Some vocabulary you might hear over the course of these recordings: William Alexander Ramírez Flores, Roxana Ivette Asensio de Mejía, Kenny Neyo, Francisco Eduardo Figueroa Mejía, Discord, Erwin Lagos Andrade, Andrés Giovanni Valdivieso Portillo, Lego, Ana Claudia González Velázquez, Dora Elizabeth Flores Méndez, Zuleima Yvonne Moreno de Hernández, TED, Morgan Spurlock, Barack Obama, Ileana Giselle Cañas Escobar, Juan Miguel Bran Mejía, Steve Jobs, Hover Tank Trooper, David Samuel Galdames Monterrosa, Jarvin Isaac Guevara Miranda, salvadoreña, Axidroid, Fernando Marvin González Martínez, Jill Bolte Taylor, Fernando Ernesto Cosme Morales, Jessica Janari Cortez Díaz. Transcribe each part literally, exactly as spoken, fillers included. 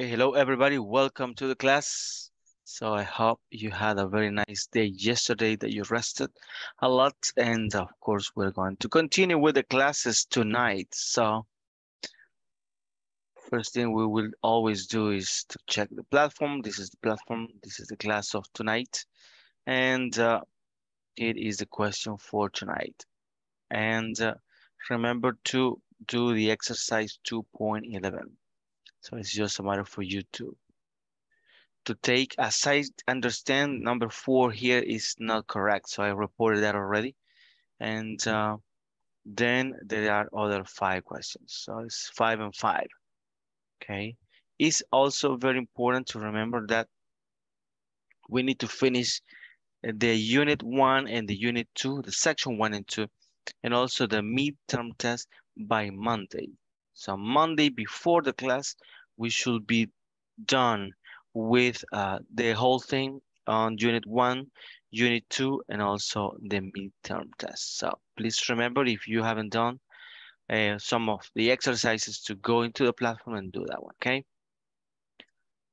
Okay, hello everybody, welcome to the class. So I hope you had a very nice day yesterday, that you rested a lot, and of course we're going to continue with the classes tonight. So first thing we will always do is to check the platform. This is the platform, this is the class of tonight, and uh, it is the question for tonight. And uh, remember to do the exercise two point eleven. So it's just a matter for you to, to take, as I understand, number four here is not correct. So I reported that already. And uh, then there are other five questions. So it's five and five, okay? It's also very important to remember that we need to finish the unit one and the unit two, the section one and two, and also the midterm test by Monday. So Monday before the class, we should be done with uh, the whole thing on unit one, unit two, and also the midterm test. So please remember, if you haven't done uh, some of the exercises, to go into the platform and do that one, okay?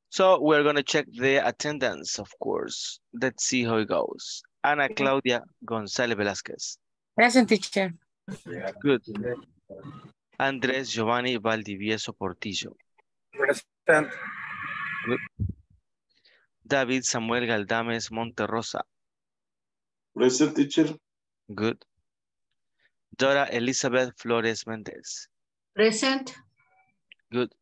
So we're gonna check the attendance, of course. Let's see how it goes. Ana Claudia González Velázquez. Present, teacher. Yeah. Good. Andrés Giovanni Valdivieso Portillo. Present. David Samuel Galdames Monterrosa. Present, teacher. Good. Dora Elizabeth Flores Méndez. Present. Good.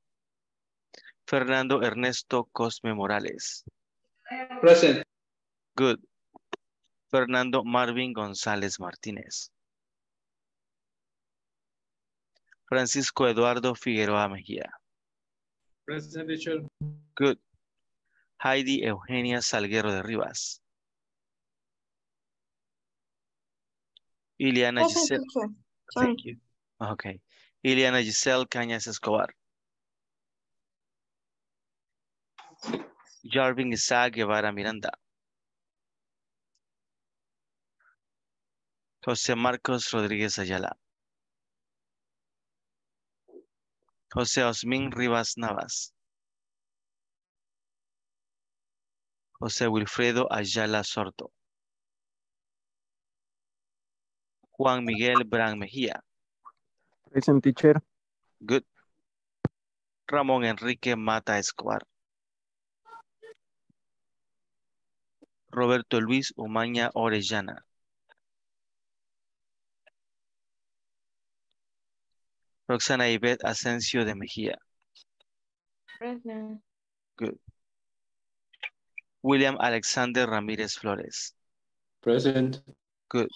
Fernando Ernesto Cosme Morales. Present. Good. Fernando Marvin González Martínez. Francisco Eduardo Figueroa Mejía. Present, teacher. Good. Heidi Eugenia Salguero de Rivas. Ileana Present, Giselle. Teacher. Thank Sorry. you. Okay. Ileana Giselle Cañas Escobar. Jarvin Isaac Guevara Miranda. José Marcos Rodríguez Ayala. José Osmín Rivas Navas. José Wilfredo Ayala Sorto. Juan Miguel Bran Mejía. Present, teacher. Good. Ramón Enrique Mata Escobar. Roberto Luis Umaña Orellana. Roxana Ivette Asensio de Mejía. Present. Good. William Alexander Ramírez Flores. Present. Good.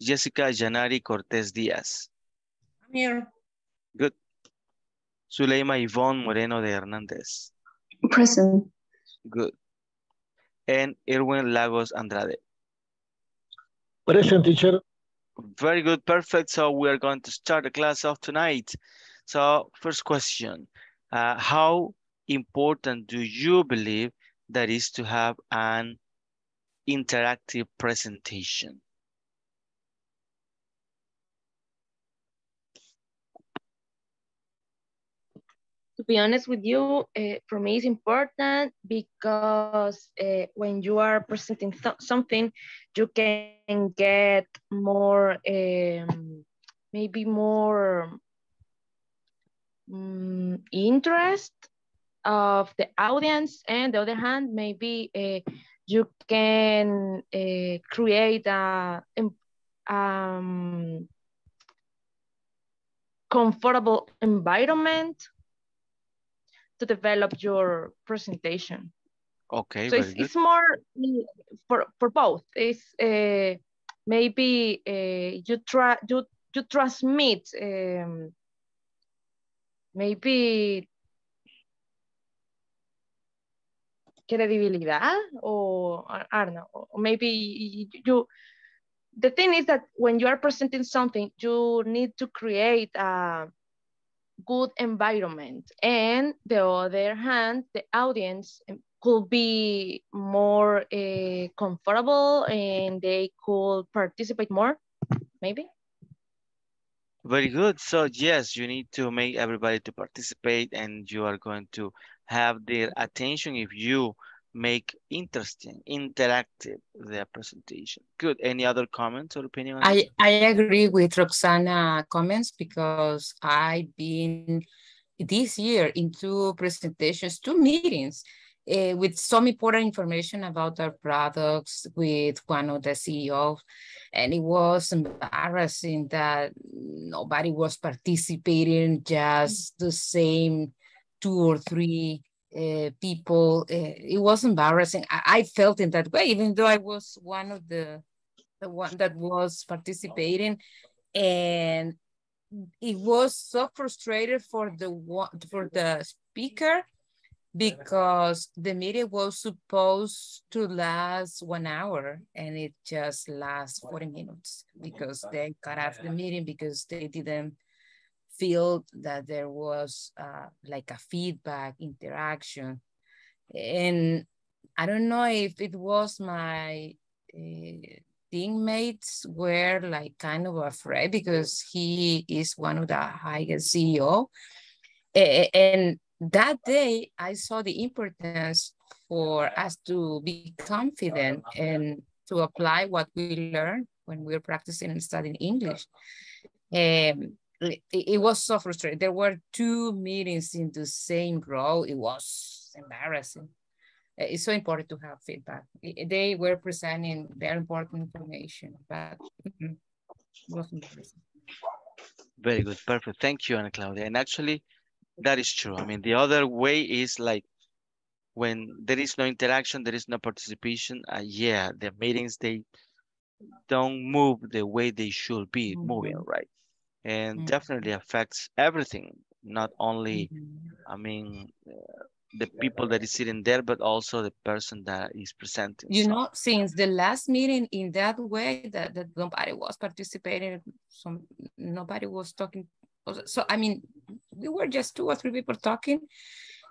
Jessica Janari Cortez Díaz. I'm here. Good. Zuleima Yvonne Moreno de Hernández. Present. Good. And Erwin Lagos Andrade. Present, teacher. Very good, perfect. So we are going to start the class of tonight. So first question, uh, how important do you believe that is to have an interactive presentation? To be honest with you, uh, for me it's important because uh, when you are presenting th something, you can get more, um, maybe more um, interest of the audience. And on the other hand, maybe uh, you can uh, create a um, comfortable environment to develop your presentation. Okay, so it's, it's more for for both. It's uh, maybe uh, you try you you transmit um, maybe credibility, or I don't know, or maybe you. The thing is that when you are presenting something, you need to create a good environment, and the other hand, the audience could be more uh, comfortable and they could participate more, maybe. Very good. So yes, you need to make everybody to participate, and you are going to have their attention if you make interesting, interactive the presentation. Good. Any other comments or opinion? I, I agree with Roxana's comments, because I've been this year in two presentations, two meetings uh, with some important information about our products with one of the C E Os. And it was embarrassing that nobody was participating, just the same two or three Uh, people. Uh, it was embarrassing. I, I felt in that way, even though I was one of the, the one that was participating, and it was so frustrated for the for the speaker, because the meeting was supposed to last one hour and it just lasts forty minutes, because they cut off the meeting because they didn't feel that there was uh, like a feedback interaction. And I don't know if it was my uh, teammates were like kind of afraid, because he is one of the highest C E O. And that day I saw the importance for us to be confident and to apply what we learn when we're practicing and studying English. Um, It was so frustrating. There were two meetings in the same row. It was embarrassing. It's so important to have feedback. They were presenting very important information, but it was interesting. Very good, perfect. Thank you, Ana Claudia. And actually, that is true. I mean, the other way is like when there is no interaction, there is no participation. Uh, yeah, the meetings, they don't move the way they should be moving, right? And mm-hmm. definitely affects everything, not only, mm-hmm. I mean, uh, the people that is sitting there, but also the person that is presenting. You so. know, since the last meeting in that way that, that nobody was participating, some, nobody was talking. So, I mean, we were just two or three people talking.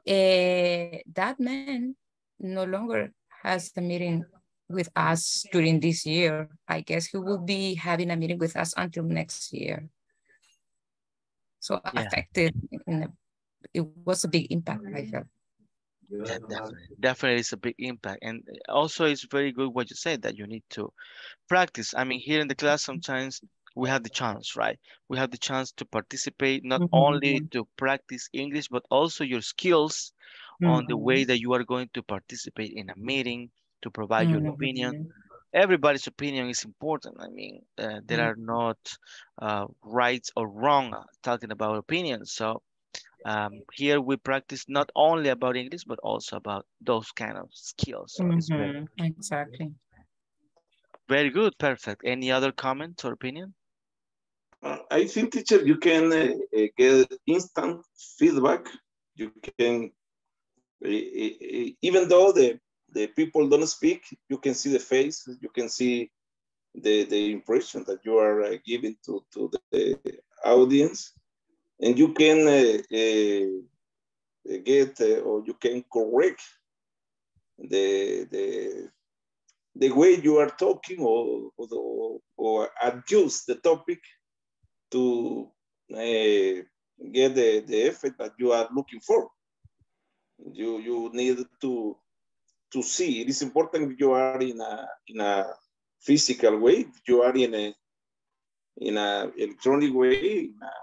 Uh, that man no longer has the meeting with us during this year. I guess he will be having a meeting with us until next year. So yeah. affected, it was a big impact, I felt. Yeah, definitely, definitely it's a big impact. And also it's very good what you said, that you need to practice. I mean, here in the class, sometimes we have the chance, right? We have the chance to participate, not mm-hmm. only to practice English, but also your skills mm-hmm. on the way that you are going to participate in a meeting, to provide mm-hmm. your opinion. Everybody's opinion is important. I mean, uh, there are not uh, right or wrong talking about opinions. So um, here we practice not only about English, but also about those kind of skills. So mm-hmm. very, exactly. Very good, perfect. Any other comments or opinion? I think, teacher, you can uh, get instant feedback. You can, uh, even though the The people don't speak, you can see the face, you can see the, the impression that you are uh, giving to, to the audience. And you can uh, uh, get, uh, or you can correct the, the, the way you are talking, or, or, or adjust the topic to uh, get the, the effect that you are looking for. You, you need to to see. It is important if you are in a, in a physical way, if you are in a in a electronic way, in a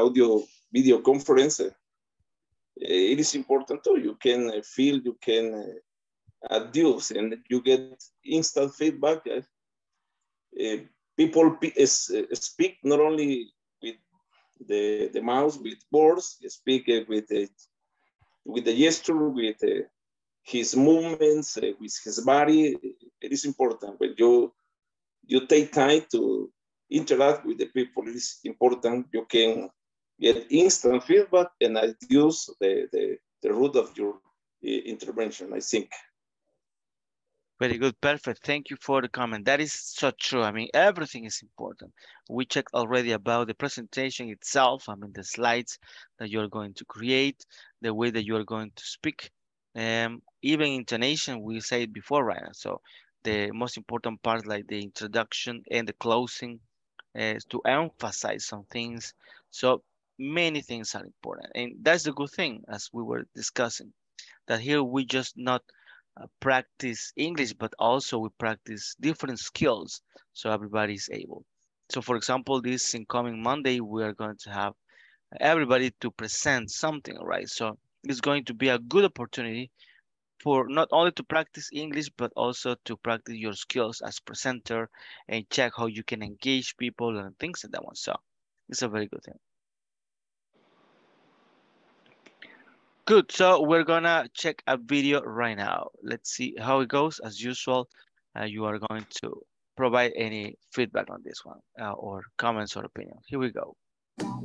audio video conference, it is important too. You can feel, you can adjust, and you get instant feedback. People speak not only with the, the mouth, with words, speak with the, with the gesture, with the, his movements, uh, with his body. It is important. When you you take time to interact with the people, it is important. You can get instant feedback and reduce the, the, the root of your uh, intervention, I think. Very good, perfect. Thank you for the comment. That is so true. I mean, everything is important. We checked already about the presentation itself. I mean, the slides that you're going to create, the way that you are going to speak, Um, even intonation, we said before, right? So the most important part, like the introduction and the closing, uh, to emphasize some things. So many things are important. And that's the good thing, as we were discussing, that here we just not uh, practice English, but also we practice different skills, so everybody is able. So for example, this incoming Monday, we are going to have everybody to present something, right? So it's going to be a good opportunity for not only to practice English, but also to practice your skills as presenter and check how you can engage people and things like that one. So it's a very good thing. Good, so we're gonna check a video right now. Let's see how it goes. As usual, uh, you are going to provide any feedback on this one uh, or comments or opinion. Here we go.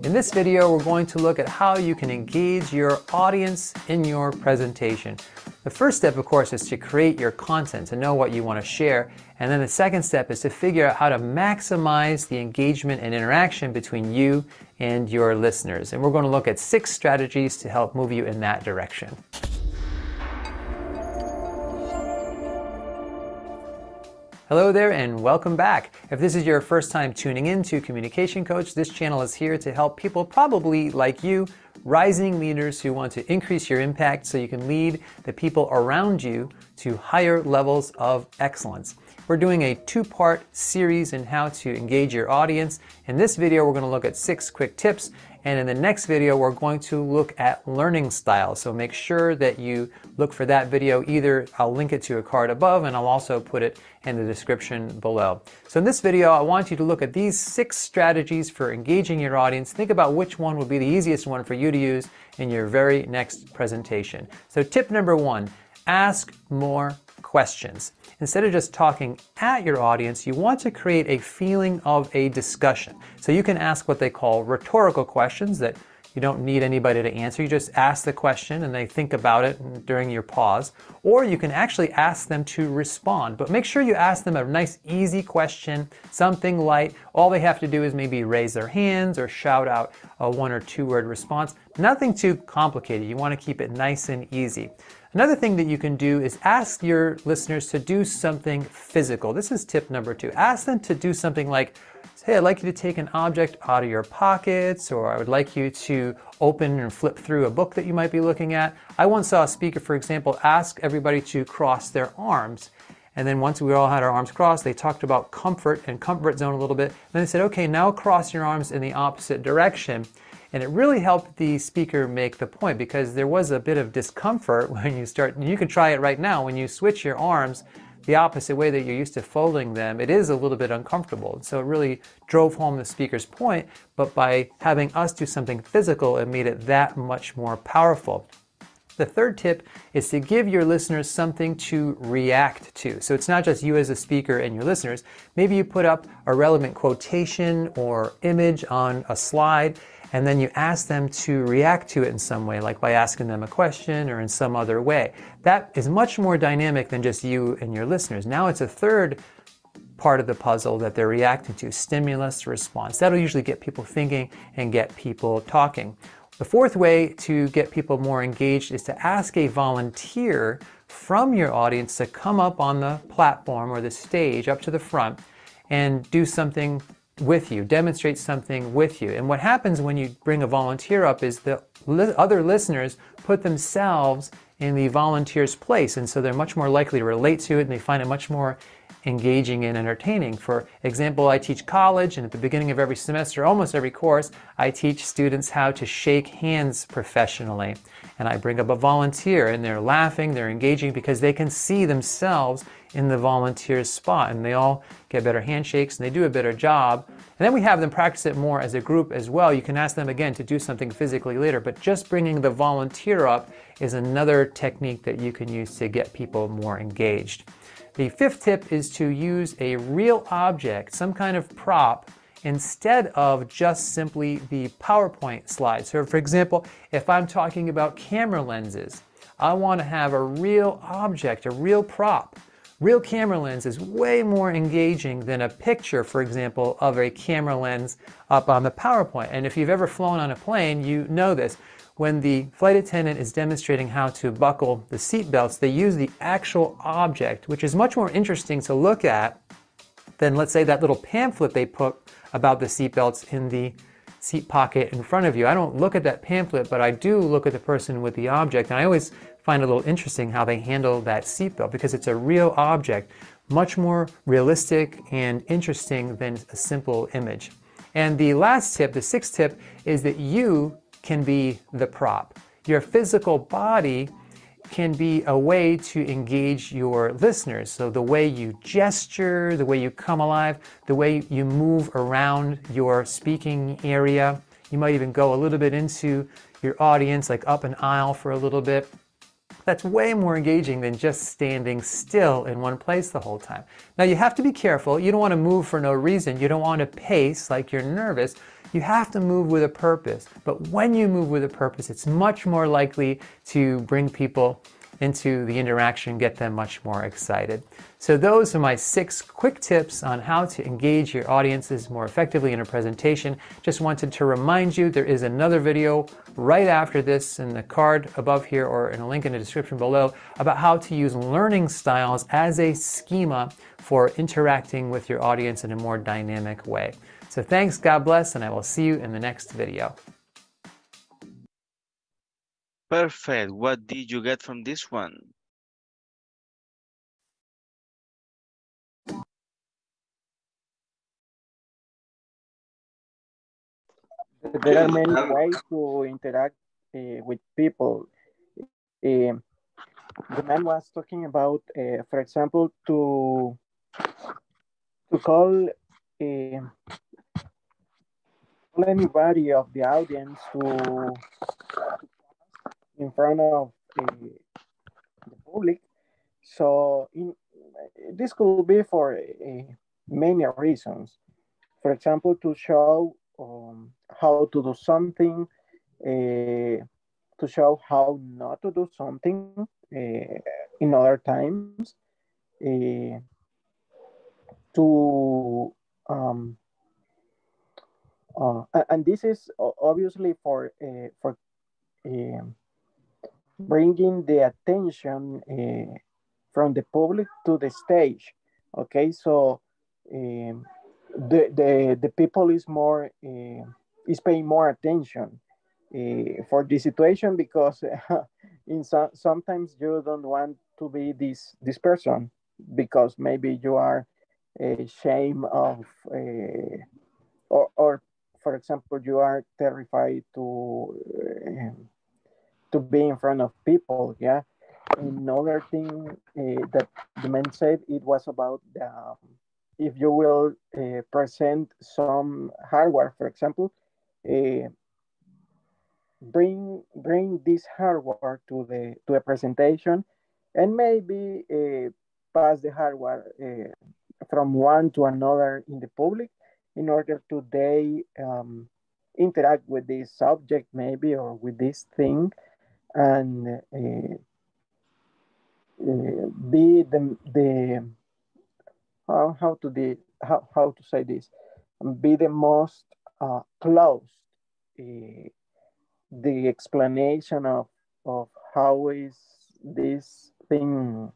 In this video, we're going to look at how you can engage your audience in your presentation. The first step, of course, is to create your content, to know what you want to share. And then the second step is to figure out how to maximize the engagement and interaction between you and your listeners. And we're going to look at six strategies to help move you in that direction. Hello there and welcome back. If this is your first time tuning in to Communication Coach, this channel is here to help people probably like you, rising leaders who want to increase your impact so you can lead the people around you to higher levels of excellence. We're doing a two-part series in how to engage your audience. In this video, we're going to look at six quick tips. And in the next video, we're going to look at learning styles. So make sure that you look for that video. Either I'll link it to a card above, and I'll also put it in the description below. So in this video, I want you to look at these six strategies for engaging your audience. Think about which one would be the easiest one for you to use in your very next presentation. So tip number one, ask more questions. Instead of just talking at your audience, you want to create a feeling of a discussion. So you can ask what they call rhetorical questions that you don't need anybody to answer. You just ask the question and they think about it during your pause. Or you can actually ask them to respond. But make sure you ask them a nice, easy question, something light. All they have to do is maybe raise their hands or shout out a one or two word response. Nothing too complicated. You want to keep it nice and easy. Another thing that you can do is ask your listeners to do something physical. This is tip number two. Ask them to do something like, hey, I'd like you to take an object out of your pockets, or I would like you to open and flip through a book that you might be looking at. I once saw a speaker, for example, ask everybody to cross their arms. And then once we all had our arms crossed, they talked about comfort and comfort zone a little bit. And then they said, okay, now cross your arms in the opposite direction. And it really helped the speaker make the point, because there was a bit of discomfort when you start, and you can try it right now, when you switch your arms the opposite way that you're used to folding them, it is a little bit uncomfortable. So it really drove home the speaker's point, but by having us do something physical, it made it that much more powerful. The third tip is to give your listeners something to react to. So it's not just you as a speaker and your listeners. Maybe you put up a relevant quotation or image on a slide, and then you ask them to react to it in some way, like by asking them a question or in some other way. That is much more dynamic than just you and your listeners. Now it's a third part of the puzzle that they're reacting to, stimulus response. That'll usually get people thinking and get people talking. The fourth way to get people more engaged is to ask a volunteer from your audience to come up on the platform or the stage up to the front and do something with you, demonstrate something with you. And what happens when you bring a volunteer up is the li- other listeners put themselves in the volunteer's place, and so they're much more likely to relate to it, and they find it much more engaging and entertaining. For example, I teach college, and at the beginning of every semester, almost every course, I teach students how to shake hands professionally. And I bring up a volunteer, and they're laughing, they're engaging, because they can see themselves in the volunteer's spot, and they all get better handshakes, and they do a better job. And then we have them practice it more as a group as well. You can ask them again to do something physically later, but just bringing the volunteer up is another technique that you can use to get people more engaged. The fifth tip is to use a real object, some kind of prop, instead of just simply the PowerPoint slide. So for example, if I'm talking about camera lenses, I want to have a real object, a real prop. Real camera lens is way more engaging than a picture, for example, of a camera lens up on the PowerPoint. And if you've ever flown on a plane, you know this. When the flight attendant is demonstrating how to buckle the seat belts, they use the actual object, which is much more interesting to look at than, let's say, that little pamphlet they put about the seatbelts in the seat pocket in front of you. I don't look at that pamphlet, but I do look at the person with the object, and I always find it a little interesting how they handle that seatbelt, because it's a real object, much more realistic and interesting than a simple image. And the last tip, the sixth tip, is that you can be the prop. Your physical body can be a way to engage your listeners. So the way you gesture, the way you come alive, the way you move around your speaking area. You might even go a little bit into your audience, like up an aisle for a little bit. That's way more engaging than just standing still in one place the whole time. Now you have to be careful. You don't want to move for no reason. You don't want to pace like you're nervous. You have to move with a purpose. But when you move with a purpose, it's much more likely to bring people into the interaction, get them much more excited. So those are my six quick tips on how to engage your audiences more effectively in a presentation. Just wanted to remind you there is another video right after this in the card above here or in a link in the description below about how to use learning styles as a schema for interacting with your audience in a more dynamic way. So thanks, God bless, and I will see you in the next video. Perfect. What did you get from this one? There are many ways to interact uh, with people. Uh, the man was talking about, uh, for example, to to call uh, anybody of the audience to in front of the, the public. So in, this could be for uh, many reasons. For example, to show um, how to do something, uh, to show how not to do something uh, in other times, uh, to, um, uh, and this is obviously for, uh, for uh, bringing the attention uh, from the public to the stage. Okay, so um, the, the the people is more uh, is paying more attention uh, for this situation, because uh, in so sometimes you don't want to be this this person, because maybe you are ashamed of uh, or or for example you are terrified to. Uh, to be in front of people, yeah. Another thing uh, that the man said, it was about the, um, if you will uh, present some hardware, for example, uh, bring bring this hardware to the to a presentation, and maybe uh, pass the hardware uh, from one to another in the public, in order to they um, interact with this subject maybe, or with this thing, and uh, uh, be the, the uh, how to the how, how to say this, be the most uh, close uh, the explanation of of how is this thing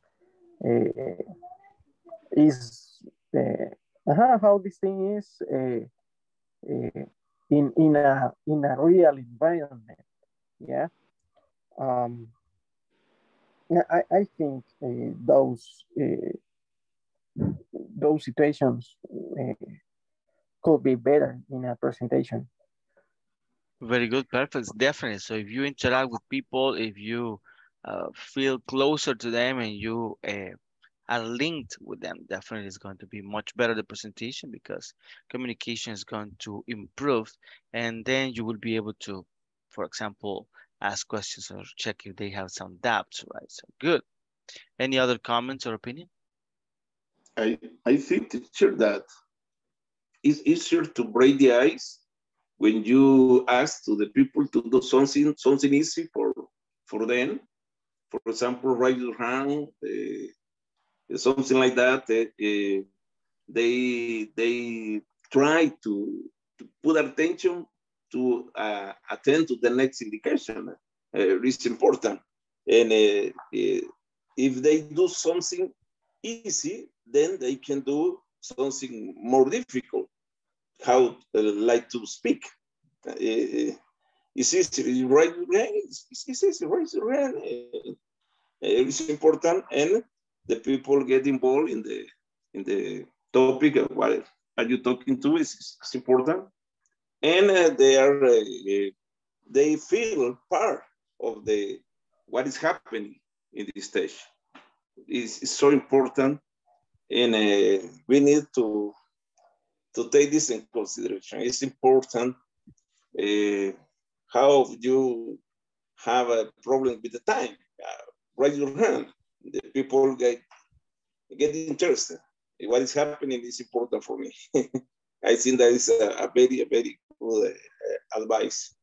uh, is uh, how this thing is uh, uh, in in a in a real environment, yeah. Um, I, I think uh, those uh, those situations uh, could be better in a presentation. Very good, perfect, definitely. So if you interact with people, if you uh, feel closer to them, and you uh, are linked with them, definitely is going to be much better the presentation, because communication is going to improve, and then you will be able to, for example, ask questions or check if they have some doubts, right? So good. Any other comments or opinion? I, I think, teacher, that it's easier to break the ice when you ask to the people to do something something easy for, for them. For example, raise your hand, uh, something like that. Uh, they, they try to, to put attention to uh, attend to the next indication. Uh, it's important. And uh, uh, if they do something easy, then they can do something more difficult, how uh, like to speak. Uh, it's easy, right? It's easy, right? It's important, and the people get involved in the in the topic of what are you talking to is important, and uh, they are uh, they feel part of the what is happening in this stage. Is is so important, and uh, we need to to take this in consideration. It's important uh, how you have a problem with the time. Uh, raise your hand. The people get get interested. What is happening is important for me. I think that is a, a very a very good uh, advice.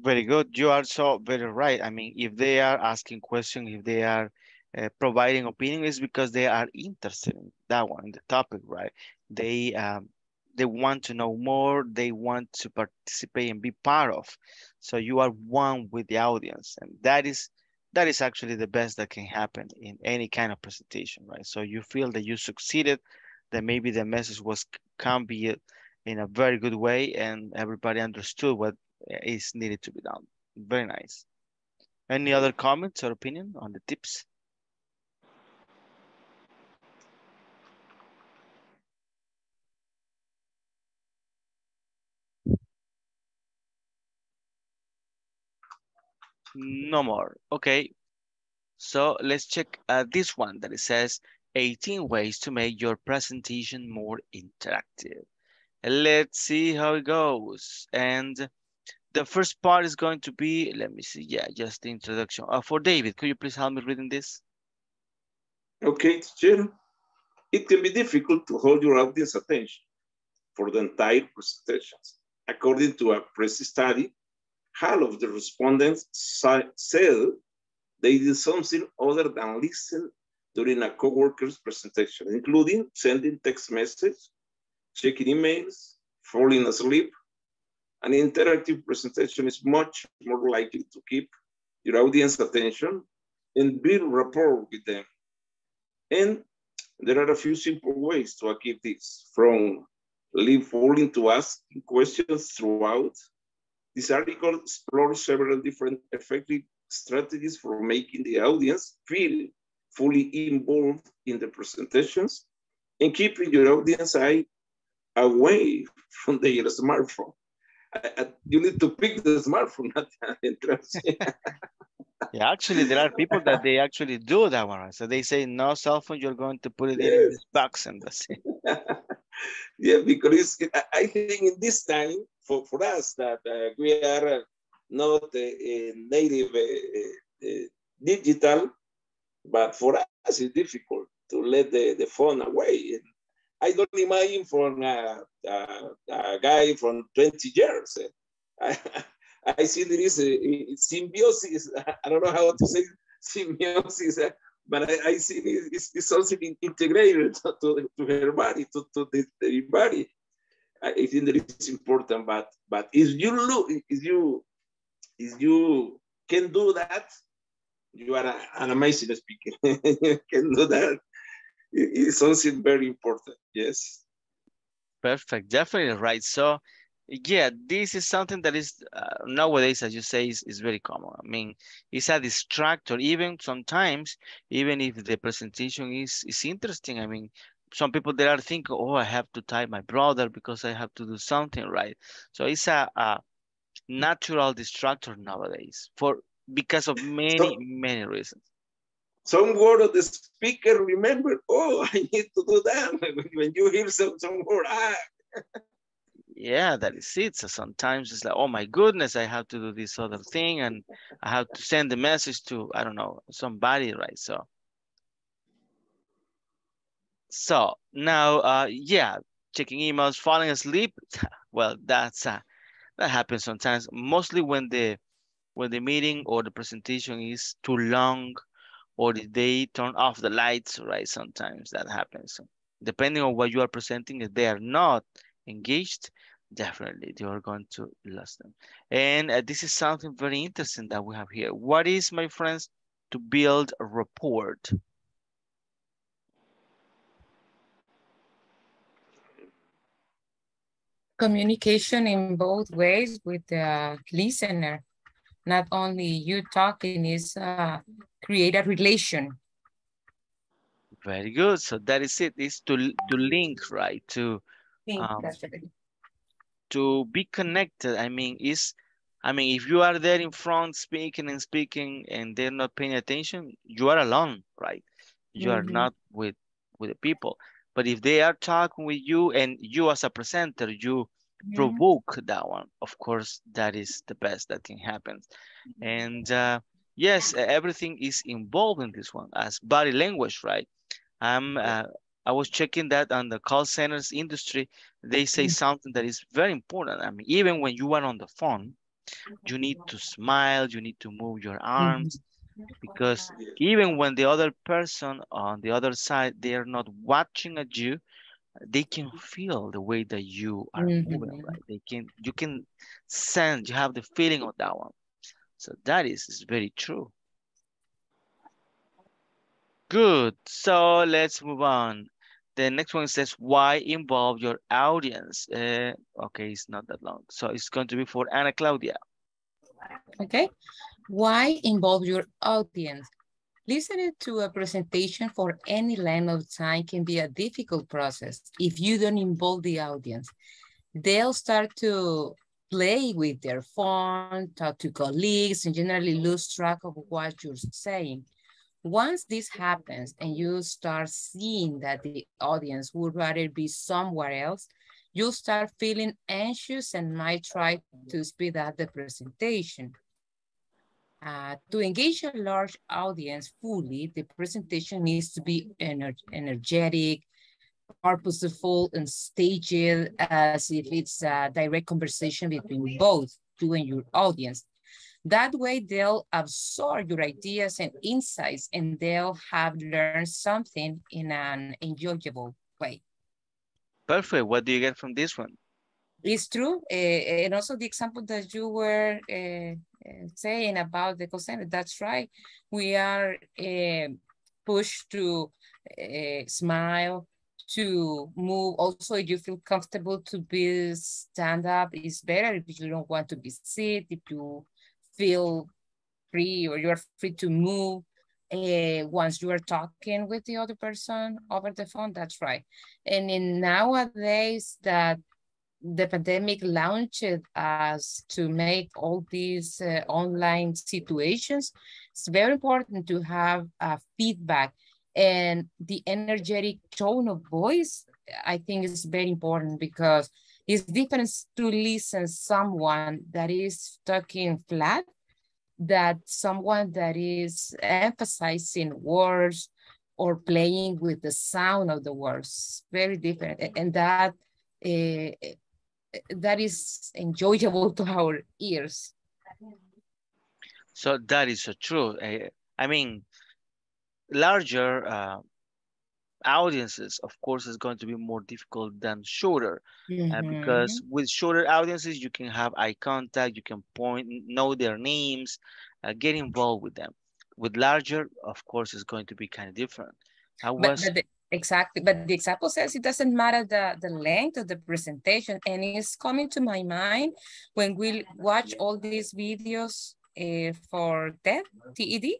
Very good. You are so very right. I mean, if they are asking questions, if they are Uh, providing opinion, is because they are interested in that one, in the topic, right? They um, they want to know more, they want to participate and be part of. So you are one with the audience, and that is that is actually the best that can happen in any kind of presentation, right? So you feel that you succeeded, that maybe the message was conveyed in a very good way, and everybody understood what is needed to be done. Very nice. Any other comments or opinion on the tips? No more. Okay, so let's check uh, this one that it says eighteen ways to make your presentation more interactive. Let's see how it goes. And the first part is going to be, let me see, yeah, just the introduction. Uh, for David, could you please help me reading this? Okay, teacher. It can be difficult to hold your audience attention for the entire presentations. According to a press study, half of the respondents said they did something other than listen during a co-worker's presentation, including sending text messages, checking emails, falling asleep. An interactive presentation is much more likely to keep your audience attention and build rapport with them. And there are a few simple ways to achieve this, from leave falling to asking questions throughout. This article explores several different effective strategies for making the audience feel fully involved in the presentations and keeping your audience eye away from their smartphone. Uh, you need to pick the smartphone at the entrance. Yeah, actually, there are people that they actually do that one. So they say, no cell phone, you're going to put it yes. in this box and that's it. Yeah, because I think in this time, for, for us, that uh, we are not uh, uh, native uh, uh, digital, but for us it's difficult to let the, the phone away. And I don't imagine for a, a, a guy from twenty years. I, I see there is a, a symbiosis. I don't know how to say symbiosis, but I, I see it's, it's something integrated to, to, to her body, to, to the, the body. I think that it's important, but but if you look, if you if you can do that, you are a, an amazing speaker. You can do that. It's something very important. Yes. Perfect. Definitely right. So, yeah, this is something that is uh, nowadays, as you say, is is very common. I mean, it's a distractor. Even sometimes, even if the presentation is is interesting, I mean. Some people there are thinking, oh, I have to type my brother because I have to do something, right? So it's a, a natural distractor nowadays for because of many, so, many reasons. Some word of the speaker, remember, oh, I need to do that. When you hear some, some word, ah. Yeah, that is it. So sometimes it's like, oh my goodness, I have to do this other thing and I have to send the message to, I don't know, somebody, right? So. So now, uh, yeah, checking emails, falling asleep. Well, that's uh, that happens sometimes. Mostly when the when the meeting or the presentation is too long, or they turn off the lights. Right, sometimes that happens. So depending on what you are presenting, if they are not engaged, definitely you are going to lose them. And uh, this is something very interesting that we have here. What is, my friends, to build a rapport? communication in both ways with the listener. Not only you talking, is uh, create a relation. Very good. So that is it. Is to to link, right? To um, to be connected. I mean, is I mean, if you are there in front speaking and speaking, and they're not paying attention, you are alone, right? You mm-hmm. are not with with the people. But if they are talking with you and you as a presenter, you yeah. provoke that one. Of course, that is the best that can happen. And uh, yes, everything is involved in this one as body language, right? I'm, uh, I was checking that on the call centers industry. They say something that is very important. I mean, even when you are on the phone, you need to smile, you need to move your arms. Mm-hmm. Because even when the other person on the other side, they are not watching at you, they can feel the way that you are mm-hmm. moving, right? They can, you can sense, you have the feeling of that one. So that is, is very true. Good, so let's move on. The next one says, why involve your audience? Uh, okay, it's not that long. So it's going to be for Ana Claudia. Okay. Why involve your audience? Listening to a presentation for any length of time can be a difficult process if you don't involve the audience. They'll start to play with their phone, talk to colleagues, and generally lose track of what you're saying. Once this happens and you start seeing that the audience would rather be somewhere else, you'll start feeling anxious and might try to speed up the presentation. Uh, to engage a large audience fully, the presentation needs to be ener energetic, purposeful, and staged as if it's a direct conversation between both you and your audience. That way they'll absorb your ideas and insights and they'll have learned something in an enjoyable way. Perfect. What do you get from this one? It's true. Uh, and also the example that you were uh, saying about the call center, that's right. We are uh, pushed to uh, smile, to move. Also, if you feel comfortable to be stand up, it's better. If you don't want to be seated, if you feel free or you're free to move uh, once you are talking with the other person over the phone, that's right. And in nowadays that the pandemic launched us to make all these uh, online situations, it's very important to have uh, feedback, and the energetic tone of voice, I think, is very important because it's different to listen to someone that is talking flat, that someone that is emphasizing words or playing with the sound of the words. Very different, and that uh, that is enjoyable to our ears. So that is so true. I, I mean, larger uh, audiences, of course, is going to be more difficult than shorter. Mm-hmm. uh, because with shorter audiences, you can have eye contact, you can point, know their names, uh, get involved with them. With larger, of course, it's going to be kind of different. I was... But, but Exactly, but the example says it doesn't matter the, the length of the presentation, and it's coming to my mind when we watch all these videos uh, for T E D.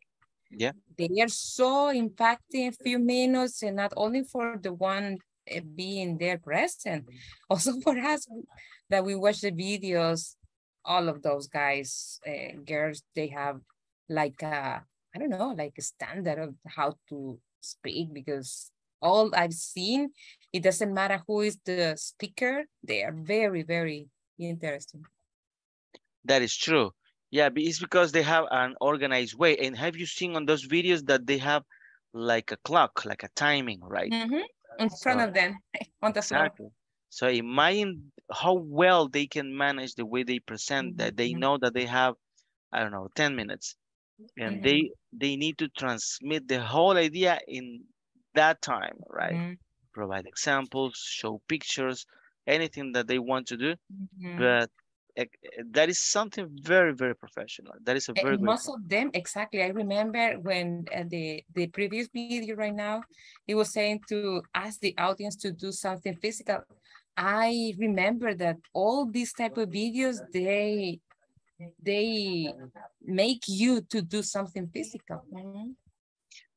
Yeah, they are so impacting a few minutes, and not only for the one uh, being there present, also for us that we watch the videos. All of those guys, uh, girls, they have like a, I don't know, like a standard of how to speak because all I've seen, it doesn't matter who is the speaker. They are very, very interesting. That is true. Yeah, it's because they have an organized way. And have you seen on those videos that they have like a clock, like a timing, right? Mm-hmm. In so, front of them, on the exactly. floor. So imagine how well they can manage the way they present, mm-hmm. that they know that they have, I don't know, ten minutes. And mm-hmm. they, they need to transmit the whole idea in that time, right? Mm-hmm. Provide examples, show pictures, anything that they want to do. Mm-hmm. But uh, that is something very, very professional. That is a very and good most point. Of them, exactly. I remember when uh, the, the previous video right now, it was saying to ask the audience to do something physical. I remember that all these type of videos, they they make you to do something physical. Mm-hmm.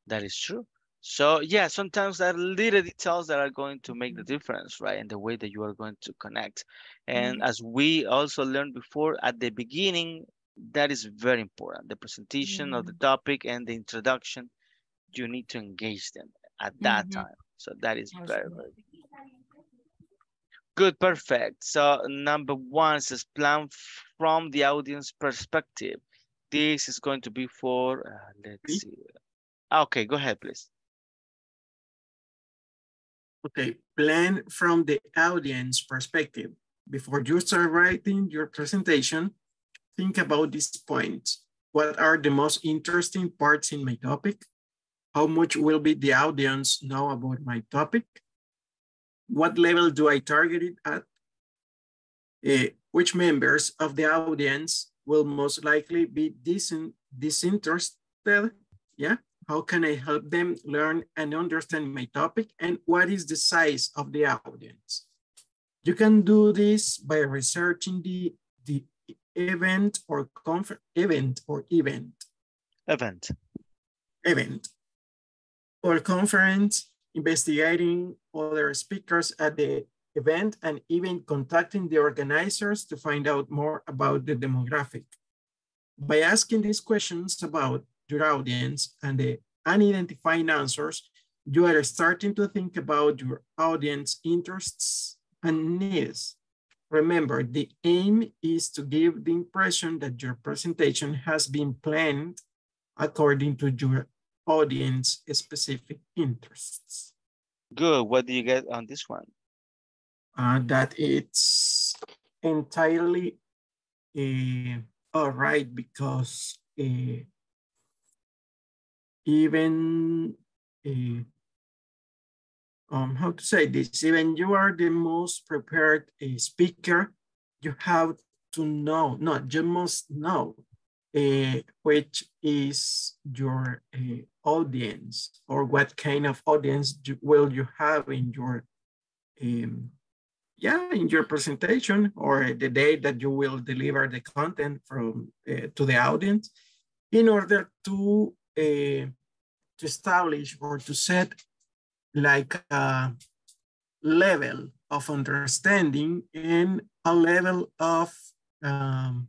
That is true. So yeah, sometimes there are little details that are going to make the difference, right? And the way that you are going to connect. And mm-hmm. as we also learned before at the beginning, that is very important. The presentation mm-hmm. of the topic and the introduction, you need to engage them at that mm-hmm. time. So that is very, very good, perfect. So number one says plan from the audience perspective. This is going to be for, uh, let's see. Okay, go ahead, please. Okay, plan from the audience perspective. Before you start writing your presentation, think about these points. What are the most interesting parts in my topic? How much will be the audience know about my topic? What level do I target it at? Uh, which members of the audience will most likely be disinterested? Yeah. How can I help them learn and understand my topic? And what is the size of the audience? You can do this by researching the, the event or conference event or event. Event. Event. Or conference, investigating other speakers at the event, and even contacting the organizers to find out more about the demographic. By asking these questions about your audience and the unidentified answers, you are starting to think about your audience interests and needs. Remember, the aim is to give the impression that your presentation has been planned according to your audience specific interests. Good. What do you get on this one? Uh, that it's entirely uh, all right, because uh, even, uh, um, how to say this, even you are the most prepared uh, speaker, you have to know, no, you must know uh, which is your uh, audience, or what kind of audience do, will you have in your, um, yeah, in your presentation, or the day that you will deliver the content from uh, to the audience, in order to uh, to establish or to set like a level of understanding and a level of, um,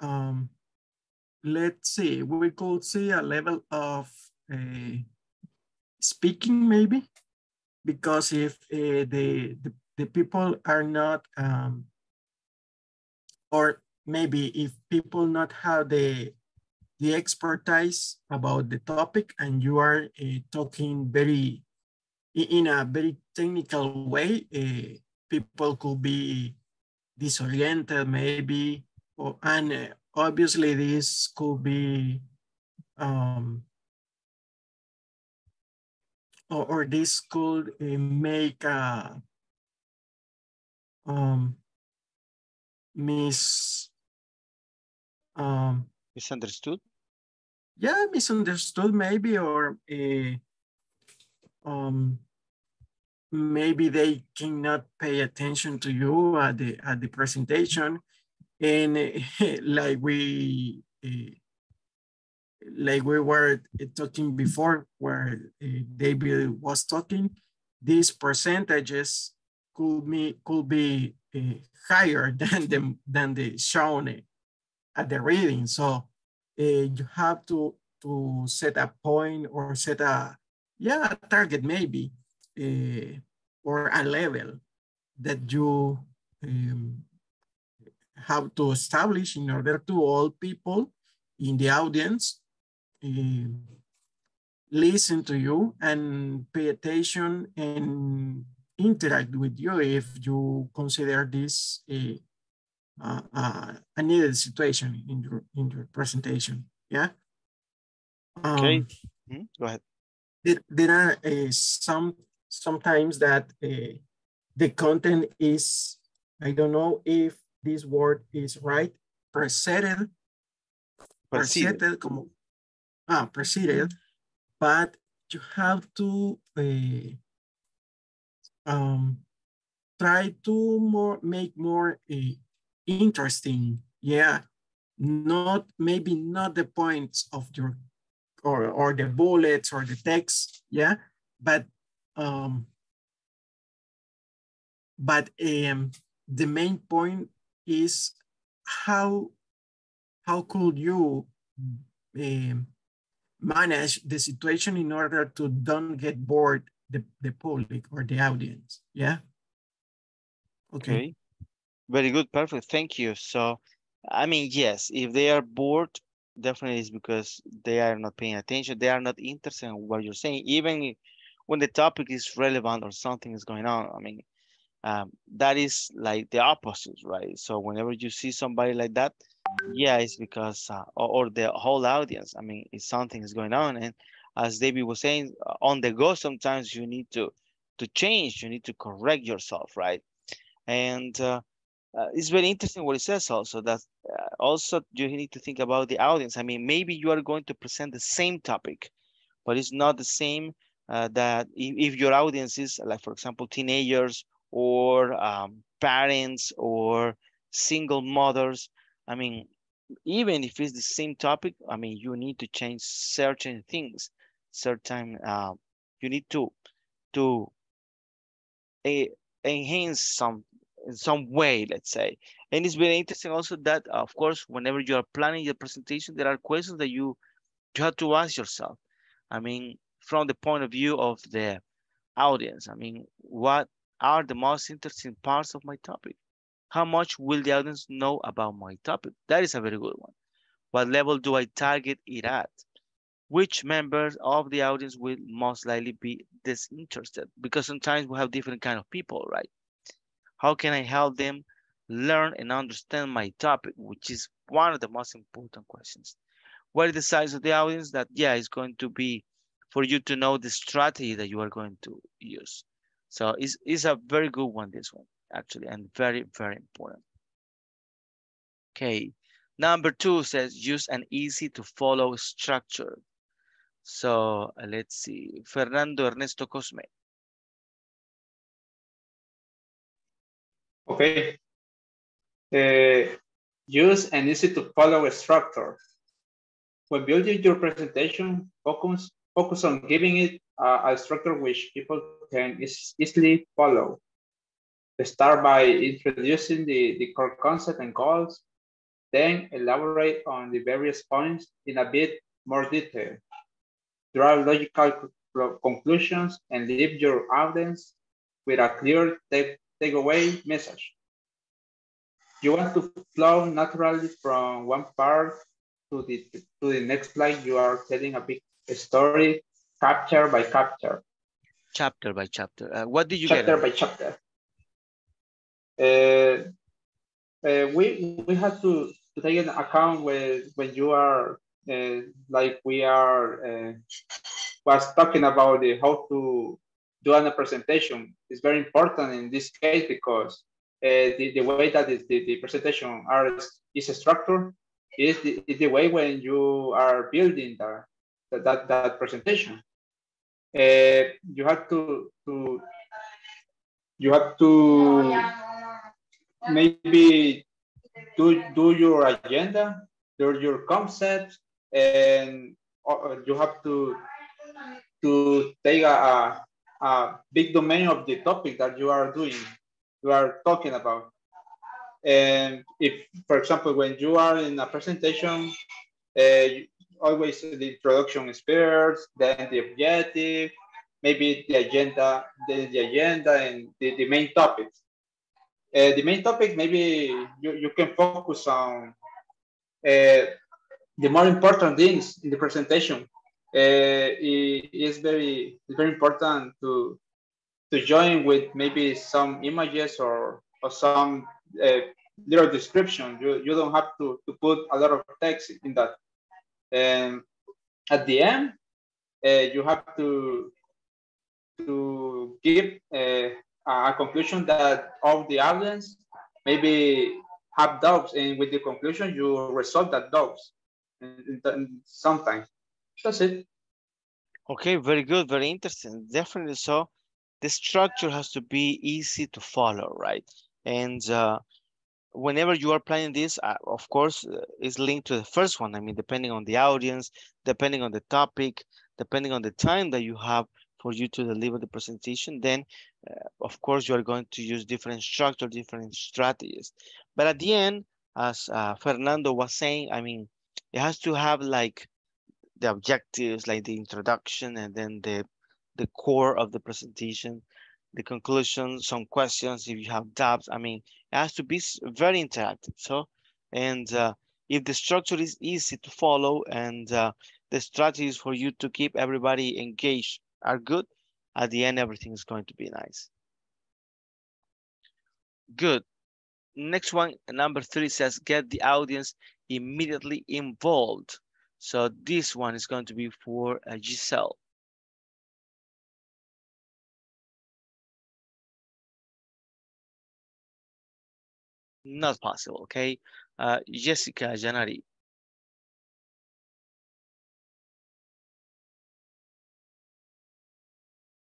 um, let's see, we could see a level of uh, speaking maybe, because if uh, the, the, the people are not, um, or maybe if people not have the, the expertise about the topic, and you are uh, talking very, in a very technical way, uh, people could be disoriented maybe, or, and uh, obviously this could be, um, or, or this could uh, make a um, mis, um, misunderstood. Yeah, misunderstood maybe, or uh, um, maybe they cannot pay attention to you at the at the presentation, and uh, like we uh, like we were talking before, where uh, David was talking, these percentages could be could be uh, higher than the than the shown at the reading. So Uh, you have to to set a point, or set a yeah a target maybe, uh, or a level that you um, have to establish in order to all people in the audience uh, listen to you and pay attention and interact with you if you consider this a Uh, uh, a needed situation in your in your presentation. Yeah. Um, okay. Mm-hmm. Go ahead. There, there are uh, some sometimes that uh, the content is, I don't know if this word is right, preceded, preceded, como, ah, preceded, but you have to uh, um try to more, make more uh, interesting. Yeah, not maybe not the points of your or or the bullets or the text. Yeah, but um, but um, the main point is how how could you um, manage the situation in order to don't get bored the, the public or the audience. Yeah. Okay. Okay. Very good. Perfect. Thank you. So, I mean, yes, if they are bored, definitely it's because they are not paying attention. They are not interested in what you're saying, even when the topic is relevant or something is going on. I mean, um, that is like the opposite, right? So whenever you see somebody like that, yeah, it's because uh, or, or the whole audience, I mean, it's something is going on. And as David was saying, on the go, sometimes you need to to change, you need to correct yourself, right? And uh, uh, it's very interesting what it says also, that uh, also you need to think about the audience. I mean, maybe you are going to present the same topic, but it's not the same uh, that if, if your audience is, like, for example, teenagers or um, parents or single mothers. I mean, even if it's the same topic, I mean, you need to change certain things. Certain, uh, you need to to a, enhance some in some way, let's say. And it's very interesting also that, of course, whenever you are planning your presentation, there are questions that you you have to ask yourself. I mean, from the point of view of the audience. I mean, what are the most interesting parts of my topic? How much will the audience know about my topic? That is a very good one. What level do I target it at? Which members of the audience will most likely be disinterested? Because sometimes we have different kind of people, right? How can I help them learn and understand my topic, which is one of the most important questions? What is the size of the audience that, yeah, is going to be for you to know the strategy that you are going to use? So it's, it's a very good one, this one. Actually, and very, very important. Okay, number two says use an easy to follow structure. So uh, let's see, Fernando Ernesto Cosme. Okay, uh, use an easy to follow structure. When building your presentation, focus, focus on giving it uh, a structure which people can easily follow. Start by introducing the, the core concept and goals, then elaborate on the various points in a bit more detail. Draw logical conclusions and leave your audience with a clear take, takeaway message. You want to flow naturally from one part to the, to the next slide. You are telling a big story, chapter by chapter. Chapter by chapter. Uh, what did you chapter get? Chapter by chapter. Uh, uh, we we have to, to take into account when when you are uh, like we are uh, was talking about the how to do a presentation. It's very important in this case because uh, the, the way that is the, the presentation are is a structure is the, is the way when you are building the, the, that that presentation. Uh, you have to to you have to. Maybe do, do your agenda, do your concepts, and you have to to take a, a big domain of the topic that you are doing, you are talking about. And if, for example, when you are in a presentation, uh, always the introduction is first, then the objective, maybe the agenda, then the agenda and the, the main topics. Uh, the main topic, maybe you, you can focus on uh, the more important things in the presentation. Uh, it is very, very important to to join with maybe some images or, or some uh, little description. You, you don't have to, to put a lot of text in that. And at the end, uh, you have to, to give uh, a conclusion that all the audience maybe have doubts, and with the conclusion you resolve that doubts sometimes. That's it. Okay, very good, very interesting, definitely so. the structure has to be easy to follow, right? And uh, whenever you are planning this, uh, of course, uh, is linked to the first one. I mean, depending on the audience, depending on the topic, depending on the time that you have for you to deliver the presentation, then uh, of course you are going to use different structure, different strategies. But at the end, as uh, Fernando was saying, I mean, it has to have like the objectives, like the introduction, and then the the core of the presentation, the conclusion, some questions, if you have doubts. I mean, it has to be very interactive. So, and uh, if the structure is easy to follow and uh, the strategies for you to keep everybody engaged are good, at the end, everything is going to be nice. Good. Next one, number three says, get the audience immediately involved. So this one is going to be for uh, Giselle. Not possible, okay? Uh, Jessica Janari.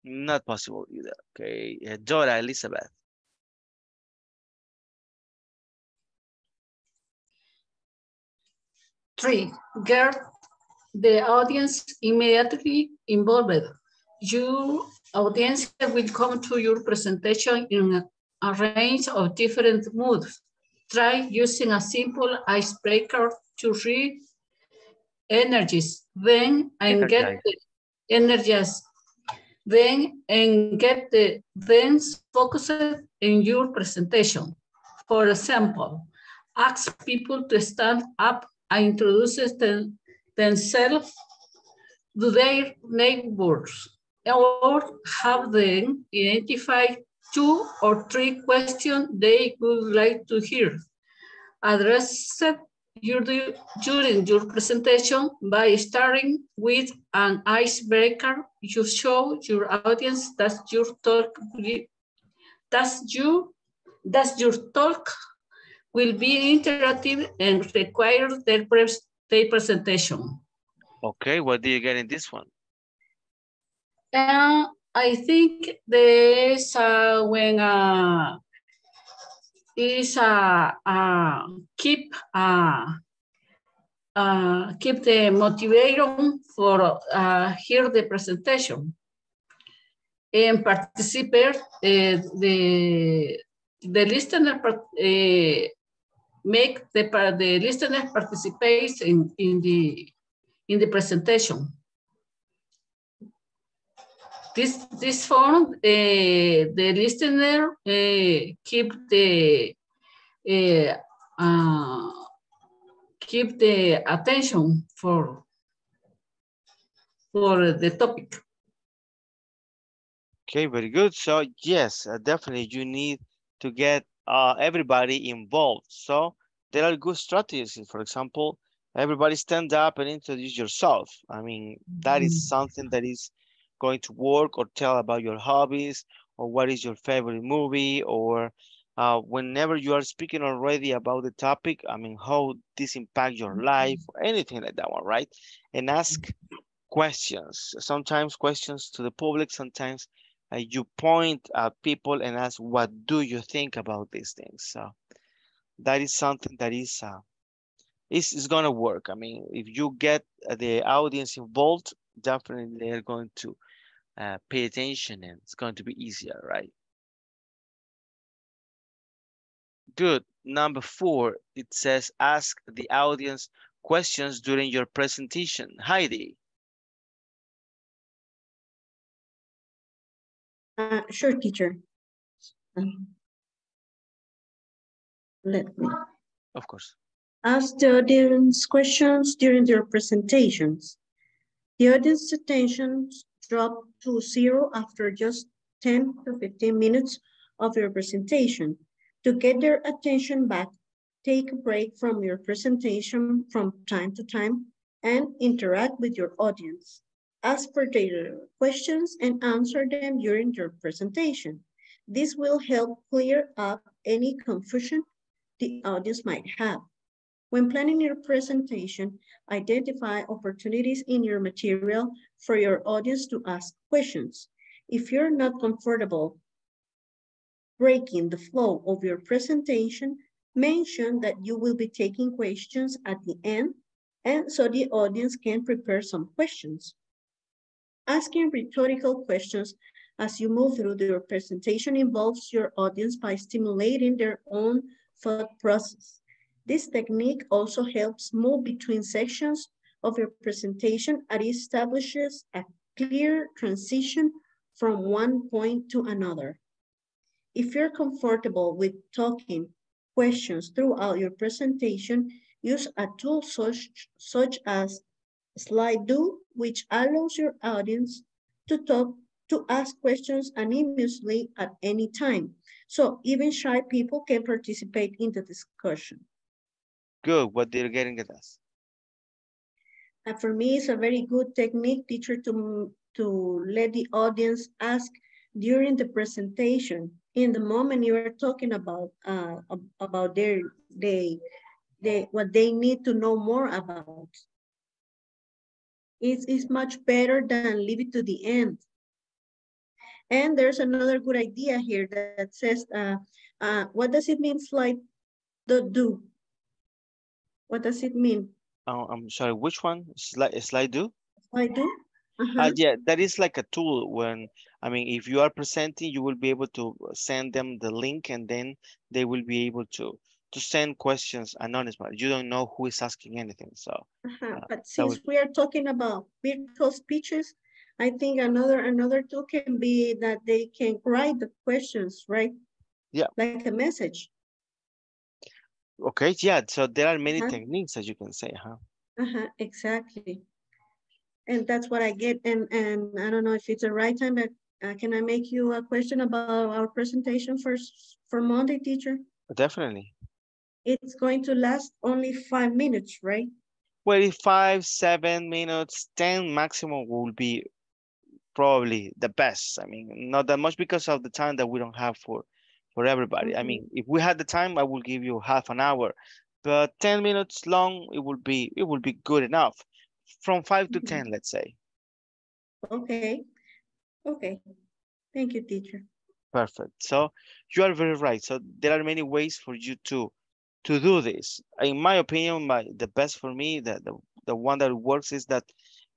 Not possible either, okay? Uh, Dora Elizabeth. Three, get the audience immediately involved. Your audience will come to your presentation in a, a range of different moods. Try using a simple icebreaker to read energies, then and get the energies, then and get the then focus in your presentation. For example, ask people to stand up and introduce them, themselves to their neighbors, or have them identify two or three questions they would like to hear. Address your, during your presentation by starting with an icebreaker. You show your audience that your talk, that you, that your talk will be interactive and require their, pre their presentation. Okay, what do you get in this one? Uh, I think there's uh, when uh, is uh, uh, keep uh, uh, keep the motivation for uh, hear the presentation, and participate uh, the the listener uh, make the the listener participate in in the in the presentation. This, this form, uh, the listener uh, keep the uh, uh, keep the attention for for the topic. Okay, very good. So yes, uh, definitely you need to get uh, everybody involved. So there are good strategies. For example, everybody stand up and introduce yourself. I mean, that mm-hmm. is something that is going to work, or tell about your hobbies, or what is your favorite movie, or uh, whenever you are speaking already about the topic, I mean, how this impacts your life, or anything like that one, right? And ask questions, sometimes questions to the public, sometimes uh, you point at people and ask, what do you think about these things? So that is something that is, uh, is, is gonna work. I mean, if you get the audience involved, definitely they're going to uh, pay attention, and it's going to be easier, right? Good. Number four, it says, ask the audience questions during your presentation. Heidi. Uh, sure, teacher. Um, let me. Of course. Ask the audience questions during their presentations. The audience attention dropped to zero after just ten to fifteen minutes of your presentation. To get their attention back, take a break from your presentation from time to time and interact with your audience. Ask for their questions and answer them during your presentation. This will help clear up any confusion the audience might have. When planning your presentation, identify opportunities in your material for your audience to ask questions. If you're not comfortable breaking the flow of your presentation, mention that you will be taking questions at the end, and so the audience can prepare some questions. Asking rhetorical questions as you move through your presentation involves your audience by stimulating their own thought process. This technique also helps move between sections of your presentation and establishes a clear transition from one point to another. If you're comfortable with talking questions throughout your presentation, use a tool such, such as Slide do, which allows your audience to talk, to ask questions anonymously at any time. So even shy people can participate in the discussion. Good, what they're getting at us. And for me, it's a very good technique, teacher, to, to let the audience ask during the presentation. In the moment you are talking about, uh, about their, they, they, what they need to know more about. It is much better than leave it to the end. And there's another good idea here that says, uh, uh, what does it mean, slide the do? What does it mean? Oh, I'm sorry, which one? Slide, slide do? Slide do? Uh-huh. uh, yeah, that is like a tool when, I mean, if you are presenting, you will be able to send them the link and then they will be able to to send questions anonymously. You don't know who is asking anything, so. Uh-huh. uh, but since was... we are talking about virtual speeches, I think another another tool can be that they can write the questions, right? Yeah. Like a message. Okay, yeah, so there are many uh-huh. techniques, as you can say, huh? Uh-huh, exactly. And that's what I get, and, and I don't know if it's the right time, but uh, can I make you a question about our presentation for, for Monday, teacher? Definitely. It's going to last only five minutes, right? Well, five, seven minutes, ten maximum will be probably the best. I mean, not that much because of the time that we don't have for, for everybody. Mm-hmm. I mean, if we had the time, I will give you half an hour, but ten minutes long, it will be, it will be good enough. From five to mm-hmm. ten, let's say. Okay. Okay. Thank you, teacher. Perfect. So you are very right. So there are many ways for you to to do this. In my opinion, my the best for me, the, the, the one that works is that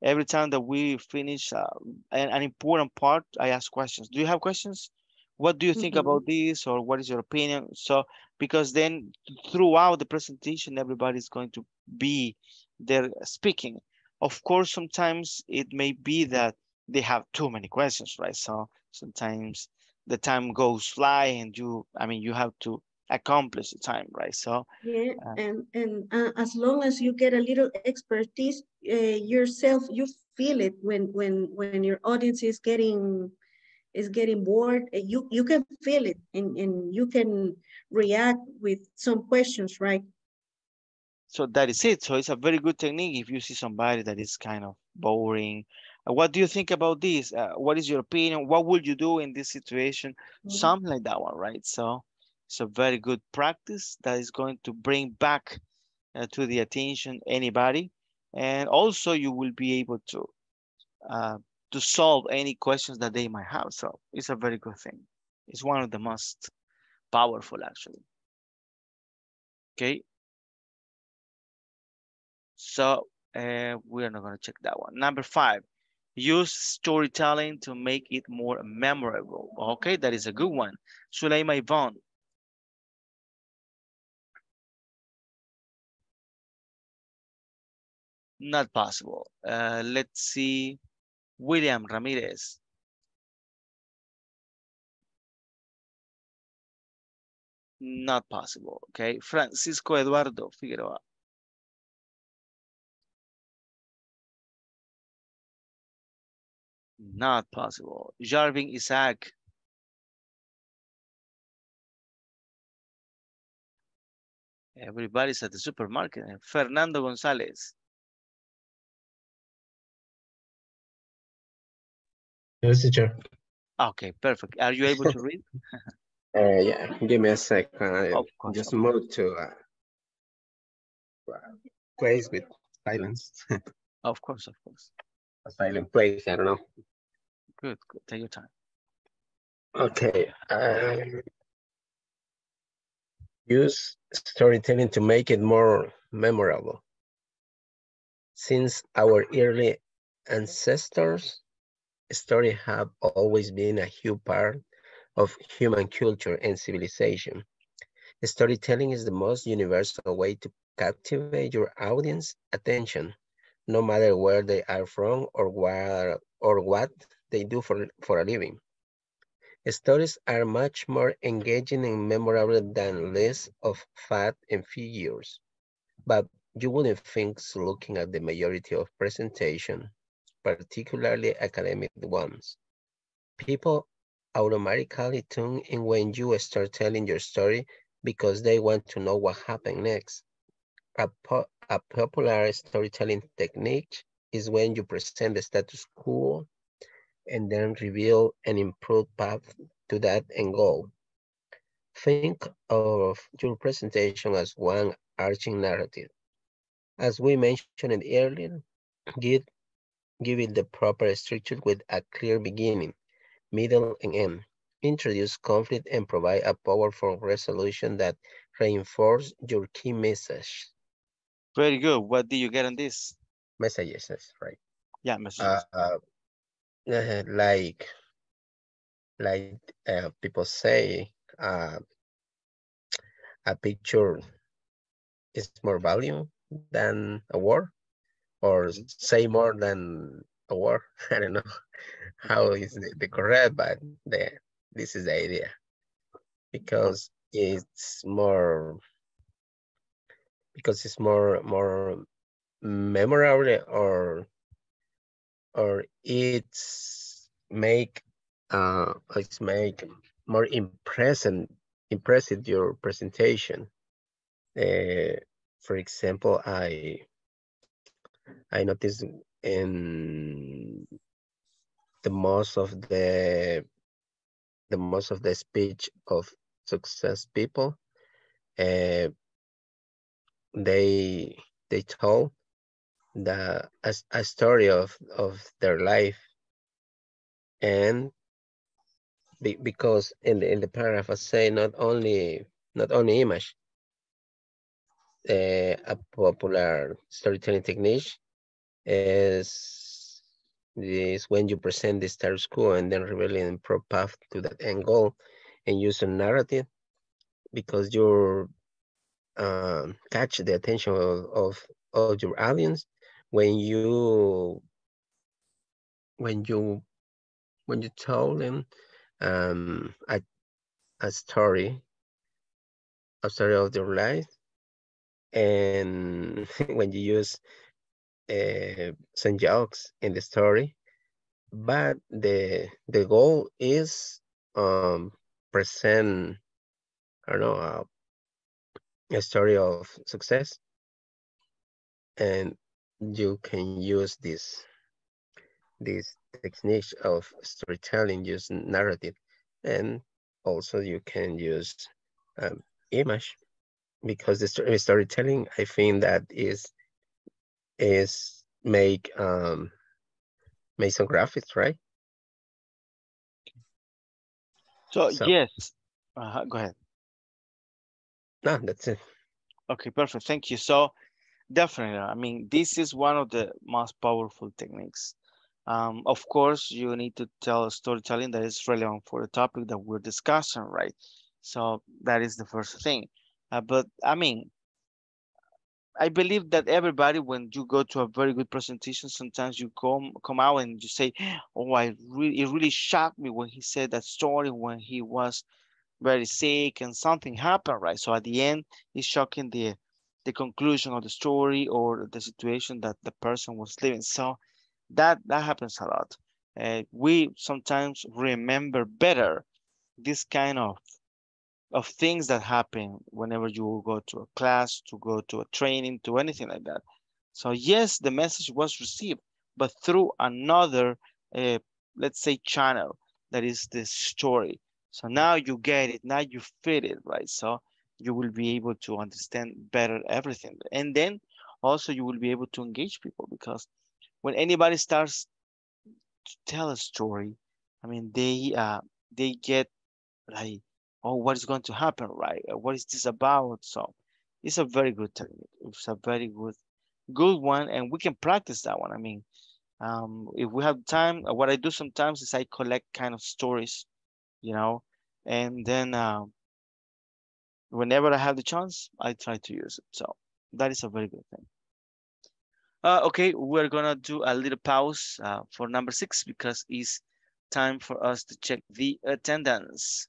every time that we finish uh, an, an important part, I ask questions. Do you have questions? What do you think mm-hmm. about this? Or what is your opinion? So, because then throughout the presentation, everybody's going to be there speaking. Of course, sometimes it may be that they have too many questions, right? So sometimes the time goes fly and you, I mean, you have to accomplish the time, right? So yeah, uh, and, and uh, as long as you get a little expertise uh, yourself, you feel it when, when, when your audience is getting, is getting bored, you, you can feel it and, and you can react with some questions, right? So that is it. So it's a very good technique if you see somebody that is kind of boring. What do you think about this? Uh, what is your opinion? What would you do in this situation? Mm-hmm. Something like that one, right? So it's a very good practice that is going to bring back uh, to the attention anybody. And also you will be able to, uh, to solve any questions that they might have. So it's a very good thing. It's one of the most powerful, actually. Okay. So uh, we're not going to check that one. Number five, use storytelling to make it more memorable. Okay, that is a good one. Zuleima Yvonne. Not possible. Uh, let's see. William Ramirez. Not possible. Okay, Francisco Eduardo Figueroa. Not possible. Jarvin Isaac. Everybody's at the supermarket. Fernando González. Yes, teacher. Okay, perfect. Are you able to read? uh, yeah, give me a second. I of course, just of moved to a place with silence. Of course, of course. A silent place, I don't know. Good, good. Take your time. Okay. Um, use storytelling to make it more memorable. Since our early ancestors, stories have always been a huge part of human culture and civilization. Storytelling is the most universal way to captivate your audience attention, no matter where they are from or where, or what they do for, for a living. Stories are much more engaging and memorable than lists of facts and figures, but you wouldn't think so looking at the majority of presentations, particularly academic ones. People automatically tune in when you start telling your story because they want to know what happened next. A, po a popular storytelling technique is when you present the status quo and then reveal an improved path to that end goal. Think of your presentation as one arching narrative. As we mentioned earlier, give, give it the proper structure with a clear beginning, middle, and end. Introduce conflict and provide a powerful resolution that reinforces your key message. Very good. What did you get on this? Messages, right? Yeah, messages. Uh, uh, like, like uh, people say, uh, a picture is more value than a word, or say more than a word. I don't know how is the, the correct, but the this is the idea, because it's more because it's more more memorable, or or it's make uh it's make more impressive impressive your presentation. Uh, for example, I I noticed in the most of the the most of the speech of success people, uh, they they told the a, a story of of their life, and be, because in the in the paragraph I say not only not only image. Uh, a popular storytelling technique is. Is when you present the status quo and then revealing an improved path to that end goal, and use a narrative because you uh, catch the attention of, of of your audience when you when you when you tell them um, a a story a story of their life, and when you use Uh, some jokes in the story, but the the goal is um, present, I don't know, uh, a story of success, and you can use this this technique of storytelling, use narrative, and also you can use um, image, because the story, storytelling, I think that is is make um make some graphics, right? So, so yes, uh, go ahead. No, that's it. Okay, perfect. Thank you. So definitely, I mean, this is one of the most powerful techniques. Um, of course, you need to tell storytelling that is relevant for the topic that we're discussing, right? So that is the first thing. Uh, but I mean, I believe that everybody, when you go to a very good presentation, sometimes you come come out and you say, "Oh, I really, it really shocked me when he said that story when he was very sick and something happened, right?" So at the end, it's shocking the the conclusion of the story or the situation that the person was living. So that that happens a lot. Uh, we sometimes remember better this kind of. of things that happen whenever you go to a class, to go to a training, to anything like that. So yes, the message was received, but through another, uh, let's say, channel, that is the story. So now you get it, now you fit it, right? So you will be able to understand better everything. And then also you will be able to engage people, because when anybody starts to tell a story, I mean, they, uh, they get like, oh, what is going to happen, right? What is this about? So it's a very good technique. It's a very good, good one, and we can practice that one. I mean, um, if we have time, what I do sometimes is I collect kind of stories, you know, and then uh, whenever I have the chance, I try to use it. So that is a very good thing. Uh, okay, we're gonna do a little pause uh, for number six because it's time for us to check the attendance.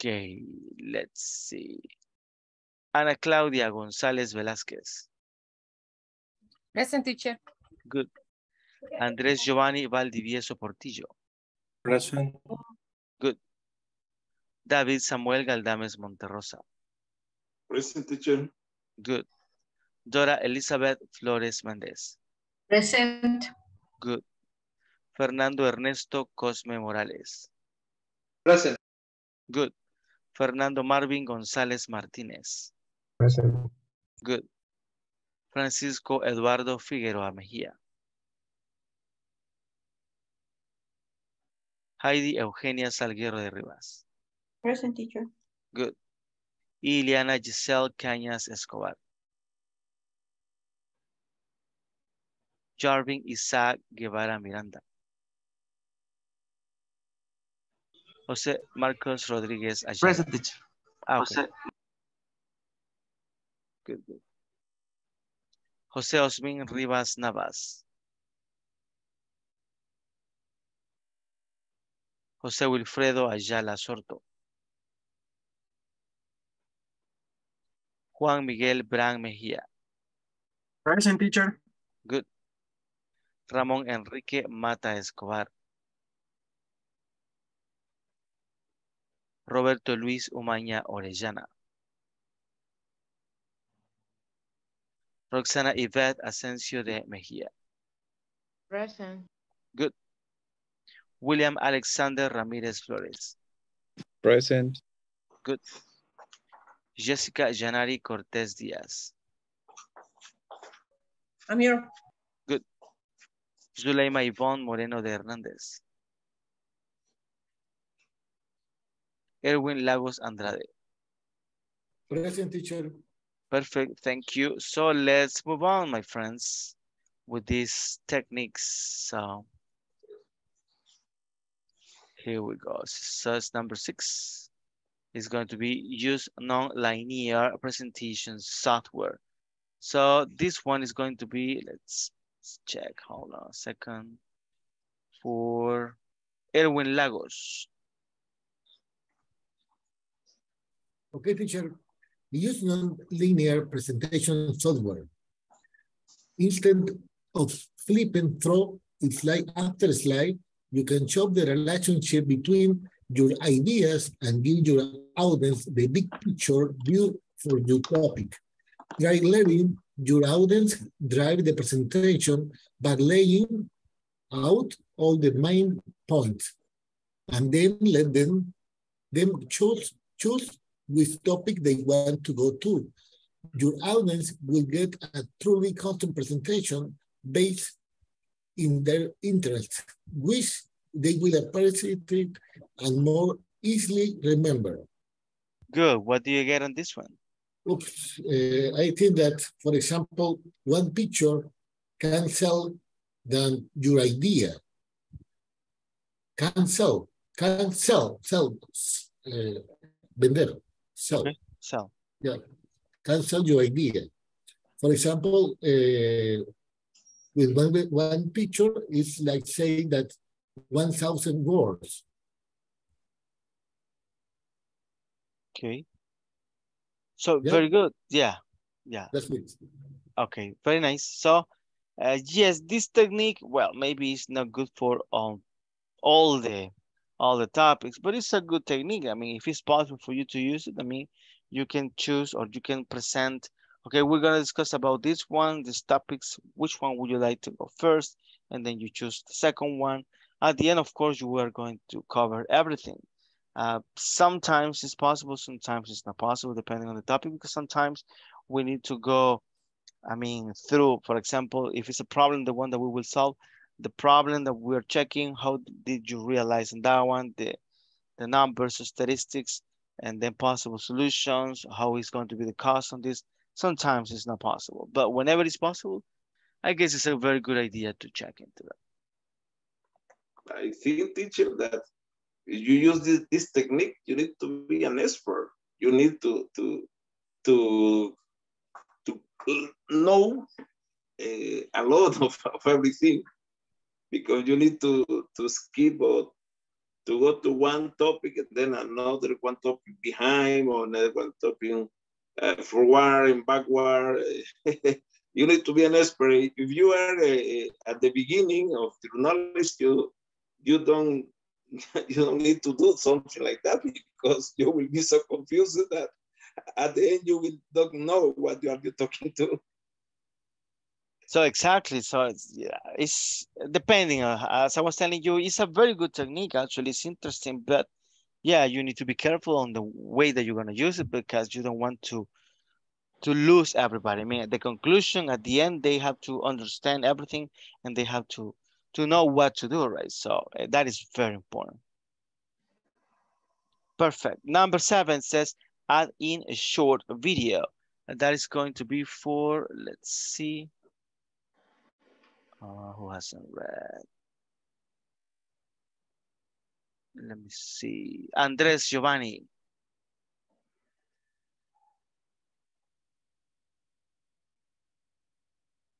Okay, let's see. Ana Claudia González Velázquez. Present, teacher. Good. Andrés Giovanni Valdivieso Portillo. Present. Good. David Samuel Galdames Monterrosa. Present, teacher. Good. Dora Elizabeth Flores Méndez. Present. Good. Fernando Ernesto Cosme Morales. Present. Good. Fernando Marvin González Martínez. Present. Good. Francisco Eduardo Figueroa Mejía. Heidi Eugenia Salguero de Rivas. Present, teacher. Good. Ileana Giselle Cañas Escobar. Jarvin Isaac Guevara Miranda. José Marcos Rodríguez Ayala. Present, teacher. Ah, okay. José. Good, good. José Osmín Rivas Navas. José Wilfredo Ayala Sorto. Juan Miguel Bran Mejía. Present, teacher. Good. Ramón Enrique Mata Escobar. Roberto Luis Umaña Orellana. Roxana Ivette Asensio de Mejía. Present. Good. William Alexander Ramírez Flores. Present. Good. Jessica Janari Cortez Díaz. I'm here. Good. Zuleima Yvonne Moreno de Hernández. Erwin Lagos Andrade. Present, teacher. Perfect, thank you. So let's move on, my friends, with these techniques. So here we go. Search number six is going to be use non-linear presentation software. So this one is going to be, let's check, hold on a second, for Erwin Lagos. Okay, teacher, we use non-linear presentation software. Instead of flipping through slide after slide, you can show the relationship between your ideas and give your audience the big picture view for your topic. By letting your audience drive the presentation by laying out all the main points, and then let them, them choose, choose which topic they want to go to. Your audience will get a truly custom presentation based in their interests, which they will appreciate it and more easily remember. Good, what do you get on this one? Oops, uh, I think that, for example, one picture can sell than your idea. Can sell, can sell, sell, uh, vender. So, okay. so, yeah, can sell your idea. For example, uh, with one, one picture, it's like saying that one thousand words. Okay. So, yeah. Very good. Yeah. Yeah. That's it. Okay. Very nice. So, uh, yes, this technique, well, maybe it's not good for um, all the all the topics, but it's a good technique. I mean, if it's possible for you to use it, I mean, you can choose or you can present. Okay, we're gonna discuss about this one, these topics, which one would you like to go first? And then you choose the second one. At the end, of course, you are going to cover everything. Uh, sometimes it's possible, sometimes it's not possible, depending on the topic, because sometimes we need to go, I mean, through, for example, if it's a problem, the one that we will solve, the problem that we're checking, how did you realize in that one, the, the numbers, the statistics, and then possible solutions, how is going to be the cost on this. Sometimes it's not possible, but whenever it's possible, I guess it's a very good idea to check into that. I think, teacher, that if you use this, this technique, you need to be an expert. You need to, to, to, to know uh, a lot of, of everything, because you need to, to skip or to go to one topic and then another one topic behind, or another one topic uh, forward and backward. You need to be an expert. If you are uh, at the beginning of the knowledge, you, you, don't, you don't need to do something like that, because you will be so confused that at the end you will not know what you are talking to. So exactly, so it's, it's depending, on, as I was telling you, it's a very good technique, actually, it's interesting, but yeah, you need to be careful on the way that you're gonna use it, because you don't want to to lose everybody. I mean, the conclusion at the end, they have to understand everything and they have to, to know what to do, right? So uh, that is very important. Perfect. Number seven says, add in a short video. And that is going to be for, let's see, uh, who hasn't read? Let me see, Andrés Giovanni.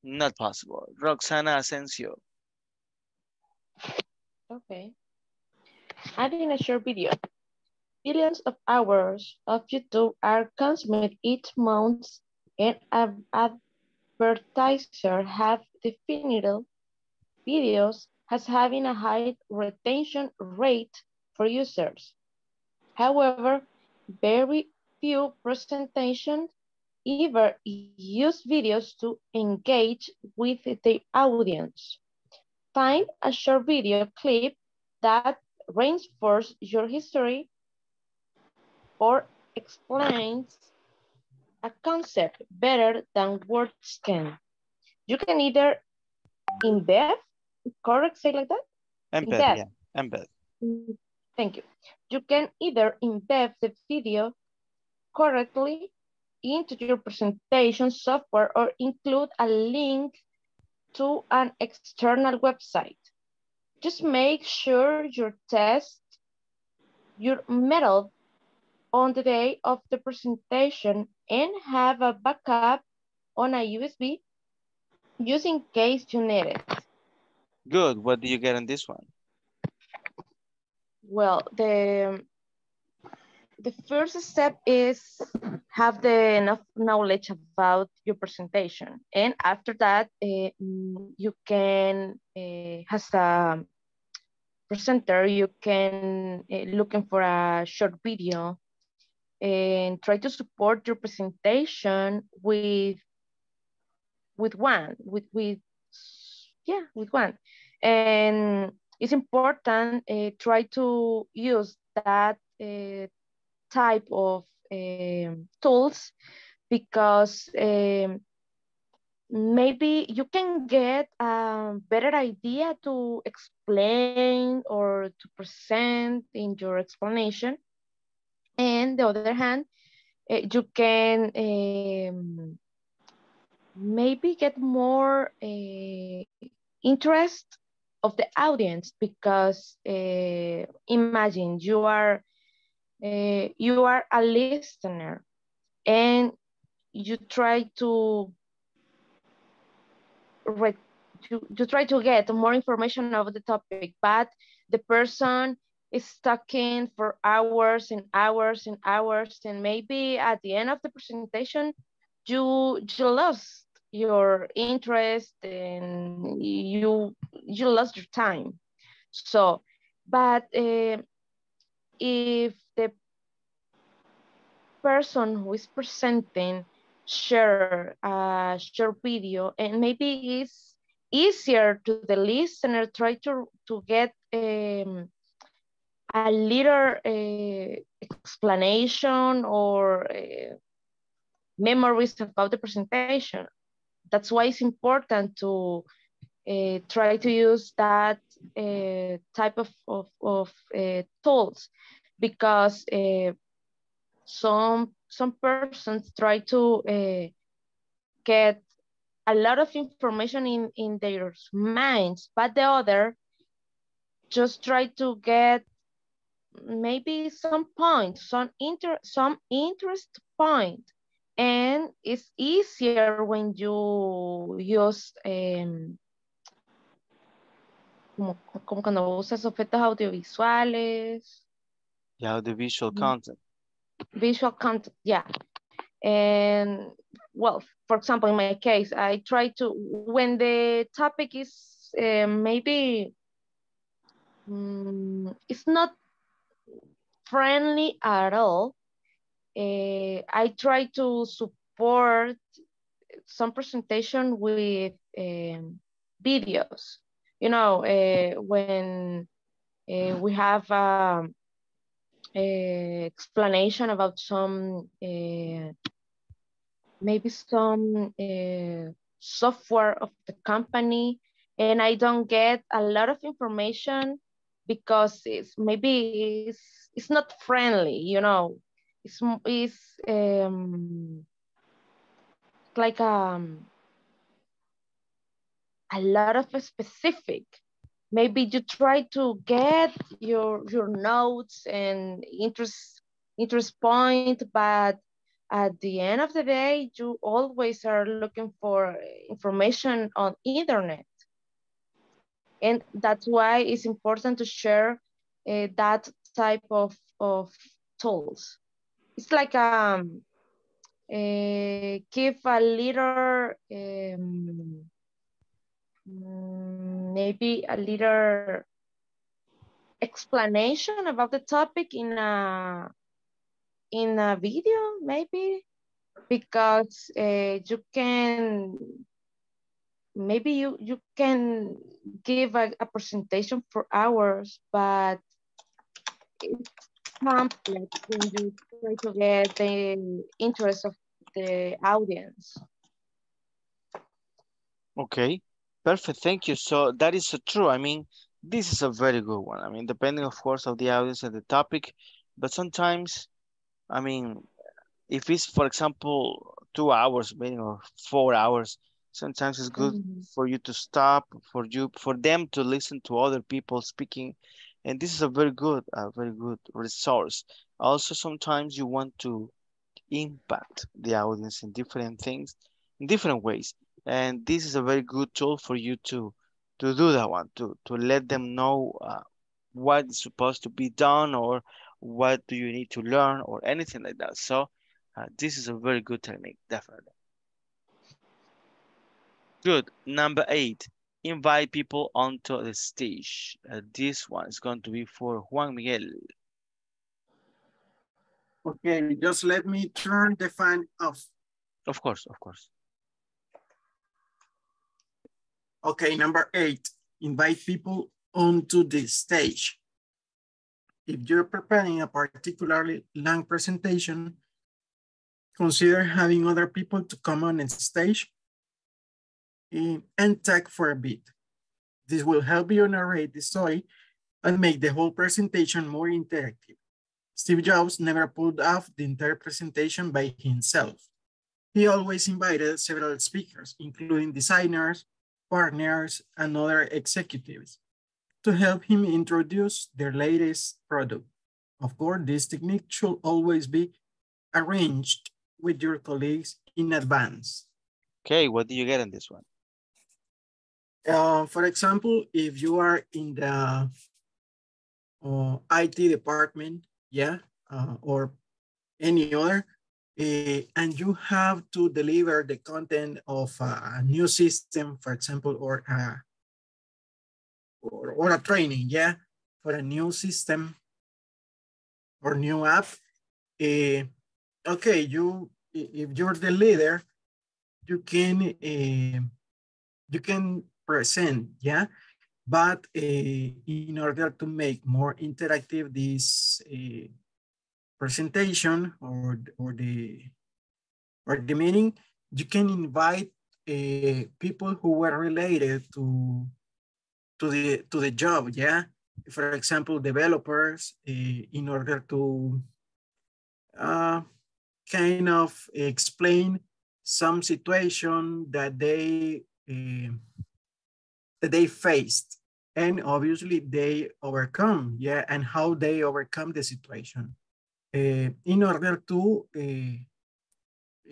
Not possible. Roxana Asensio. Okay. Adding a short video. Billions of hours of YouTube are consumed each month, and advertisers have defined videos as having a high retention rate for users. However, very few presentations ever use videos to engage with the audience. Find a short video clip that reinforces your history or explains a concept better than words can. You can either embed, correct, say like that? Embed, yeah, embed. Thank you. You can either embed the video correctly into your presentation software or include a link to an external website. Just make sure you test your method on the day of the presentation and have a backup on a U S B just in case you need it. Good, what do you get on this one? Well, the The first step is have the enough knowledge about your presentation. And after that, uh, you can, uh, as a presenter, you can uh, looking for a short video and try to support your presentation with, with one, with, with, yeah, with one. And it's important, uh, try to use that uh, type of um, tools, because um, maybe you can get a better idea to explain or to present in your explanation. And the other hand, uh, you can um, maybe get more uh, interest of the audience, because uh, imagine you are Uh, you are a listener and you try to re you, you try to get more information about the topic, but the person is talking for hours and hours and hours, and maybe at the end of the presentation you, you lost your interest and you, you lost your time. So, but uh, if the person who is presenting share a short video, and maybe it's easier to the listener try to, to get um, a little uh, explanation or uh, memories about the presentation. That's why it's important to uh, try to use that uh, type of, of, of uh, tools, because uh, some, some persons try to uh, get a lot of information in, in their minds, but the other just try to get maybe some points, some, inter some interest point. And it's easier when you use, um, como, como cuando usas objetos audiovisuales. Yeah, the visual content. Visual content, yeah. And well, for example, in my case, I try to, when the topic is uh, maybe, um, it's not friendly at all, Uh, I try to support some presentation with um, videos. You know, uh, when uh, we have um, a explanation about some, uh, maybe some uh, software of the company, and I don't get a lot of information because it's maybe it's, it's not friendly, you know. It's, it's um, like um, a lot of specific. Maybe you try to get your your notes and interest interest point, but at the end of the day, you always are looking for information on internet, and that's why it's important to share uh, that type of of tools. It's like um, uh, give a little, um, maybe a little explanation about the topic in a, in a video, maybe, because uh, you can, maybe you, you can give a, a presentation for hours, but it's complex when you try to get the interest of the audience. Okay, perfect, thank you. So that is so true. I mean, this is a very good one. I mean, depending of course of the audience and the topic, but sometimes, I mean, if it's for example, two hours, maybe or four hours, sometimes it's good mm-hmm. for you to stop, for you, for them to listen to other people speaking. And this is a very good, a very good resource. Also, sometimes you want to impact the audience in different things, in different ways. And this is a very good tool for you to, to do that one, to, to let them know uh, what is supposed to be done or what do you need to learn or anything like that. So uh, this is a very good technique, definitely. Good, number eight. Invite people onto the stage. Uh, this one is going to be for Juan Miguel. Okay, just let me turn the fan off. Of course, of course. Okay, number eight, invite people onto the stage. If you're preparing a particularly long presentation, consider having other people to come on the stage and talk for a bit. This will help you narrate the story and make the whole presentation more interactive. Steve Jobs never pulled off the entire presentation by himself. He always invited several speakers, including designers, partners, and other executives to help him introduce their latest product. Of course, this technique should always be arranged with your colleagues in advance. Okay, what do you get on this one? Uh, for example, if you are in the uh, I T department, yeah, uh, or any other, uh, and you have to deliver the content of a new system, for example, or a, or, or a training, yeah, for a new system or new app. Uh, okay, you, if you're the leader, you can uh, you can present, yeah, but uh, in order to make more interactive this uh, presentation or or the or the meeting, you can invite uh, people who were related to to the to the job. Yeah, for example, developers, uh, in order to uh, kind of explain some situation that they uh, that they faced, and obviously they overcome. Yeah, and how they overcome the situation uh, in order to uh,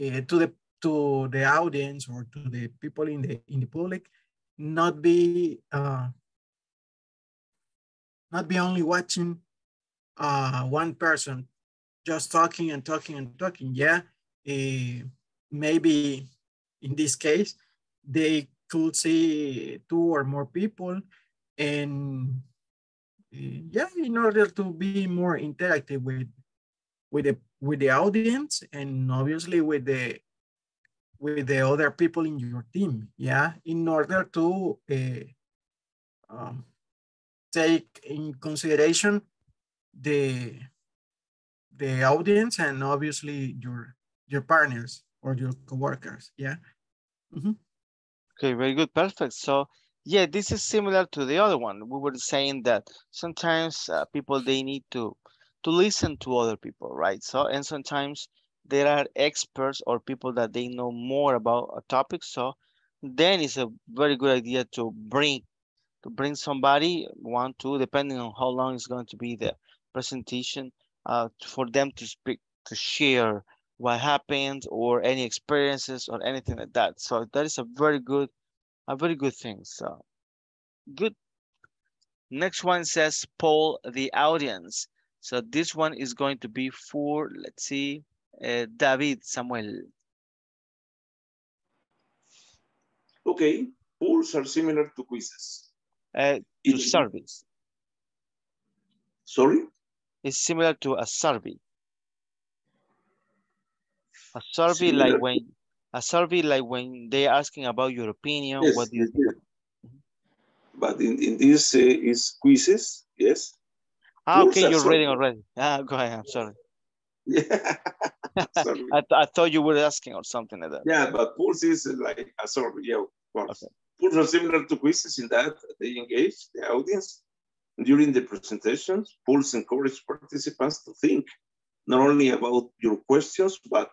Uh, to the to the audience or to the people in the in the public, not be uh, not be only watching uh, one person just talking and talking and talking. Yeah, uh, maybe in this case they could see two or more people, and uh, yeah, in order to be more interactive with with the with the audience, and obviously with the with the other people in your team, yeah, in order to uh, um, take in consideration the the audience and obviously your your partners or your coworkers, yeah. Mm-hmm. Okay, very good, perfect. So yeah, this is similar to the other one. We were saying that sometimes uh, people, they need to to listen to other people, right? So, and sometimes there are experts or people that they know more about a topic. So then it's a very good idea to bring, to bring somebody, one, two, depending on how long it's going to be the presentation, uh, for them to speak, to share what happened or any experiences or anything like that. So that is a very good, a very good thing. So good. Next one says, poll the audience. So this one is going to be for, let's see, uh, David Samuel. Okay, polls are similar to quizzes. Uh, to surveys. Sorry? It's similar to a survey. A survey similar. like when a survey like when they're asking about your opinion. Yes, what do you yes, think? Yes. But in, in this uh, is quizzes, yes. Ah, okay, you're reading already. Ah, go ahead, I'm sorry. Yeah. Sorry. I, th I thought you were asking or something like that. Yeah, but polls is like a survey. Yeah, okay. Polls are similar to quizzes in that they engage the audience during the presentations. Polls encourage participants to think not only about your questions, but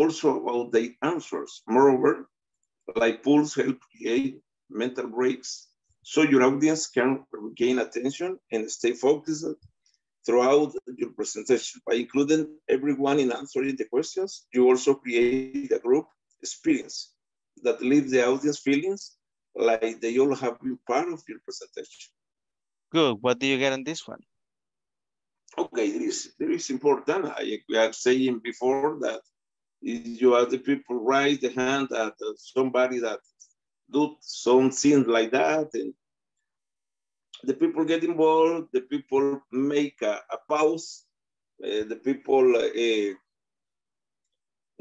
also about their answers. Moreover, like polls help create mental breaks so your audience can regain attention and stay focused throughout your presentation. By including everyone in answering the questions, you also create a group experience that leaves the audience feelings like they all have been part of your presentation. Good. What do you get on this one? Okay, this, this is important. I was saying before that if you have the people raise the hand at somebody that do something like that, and the people get involved, the people make a, a pause, uh, the people uh,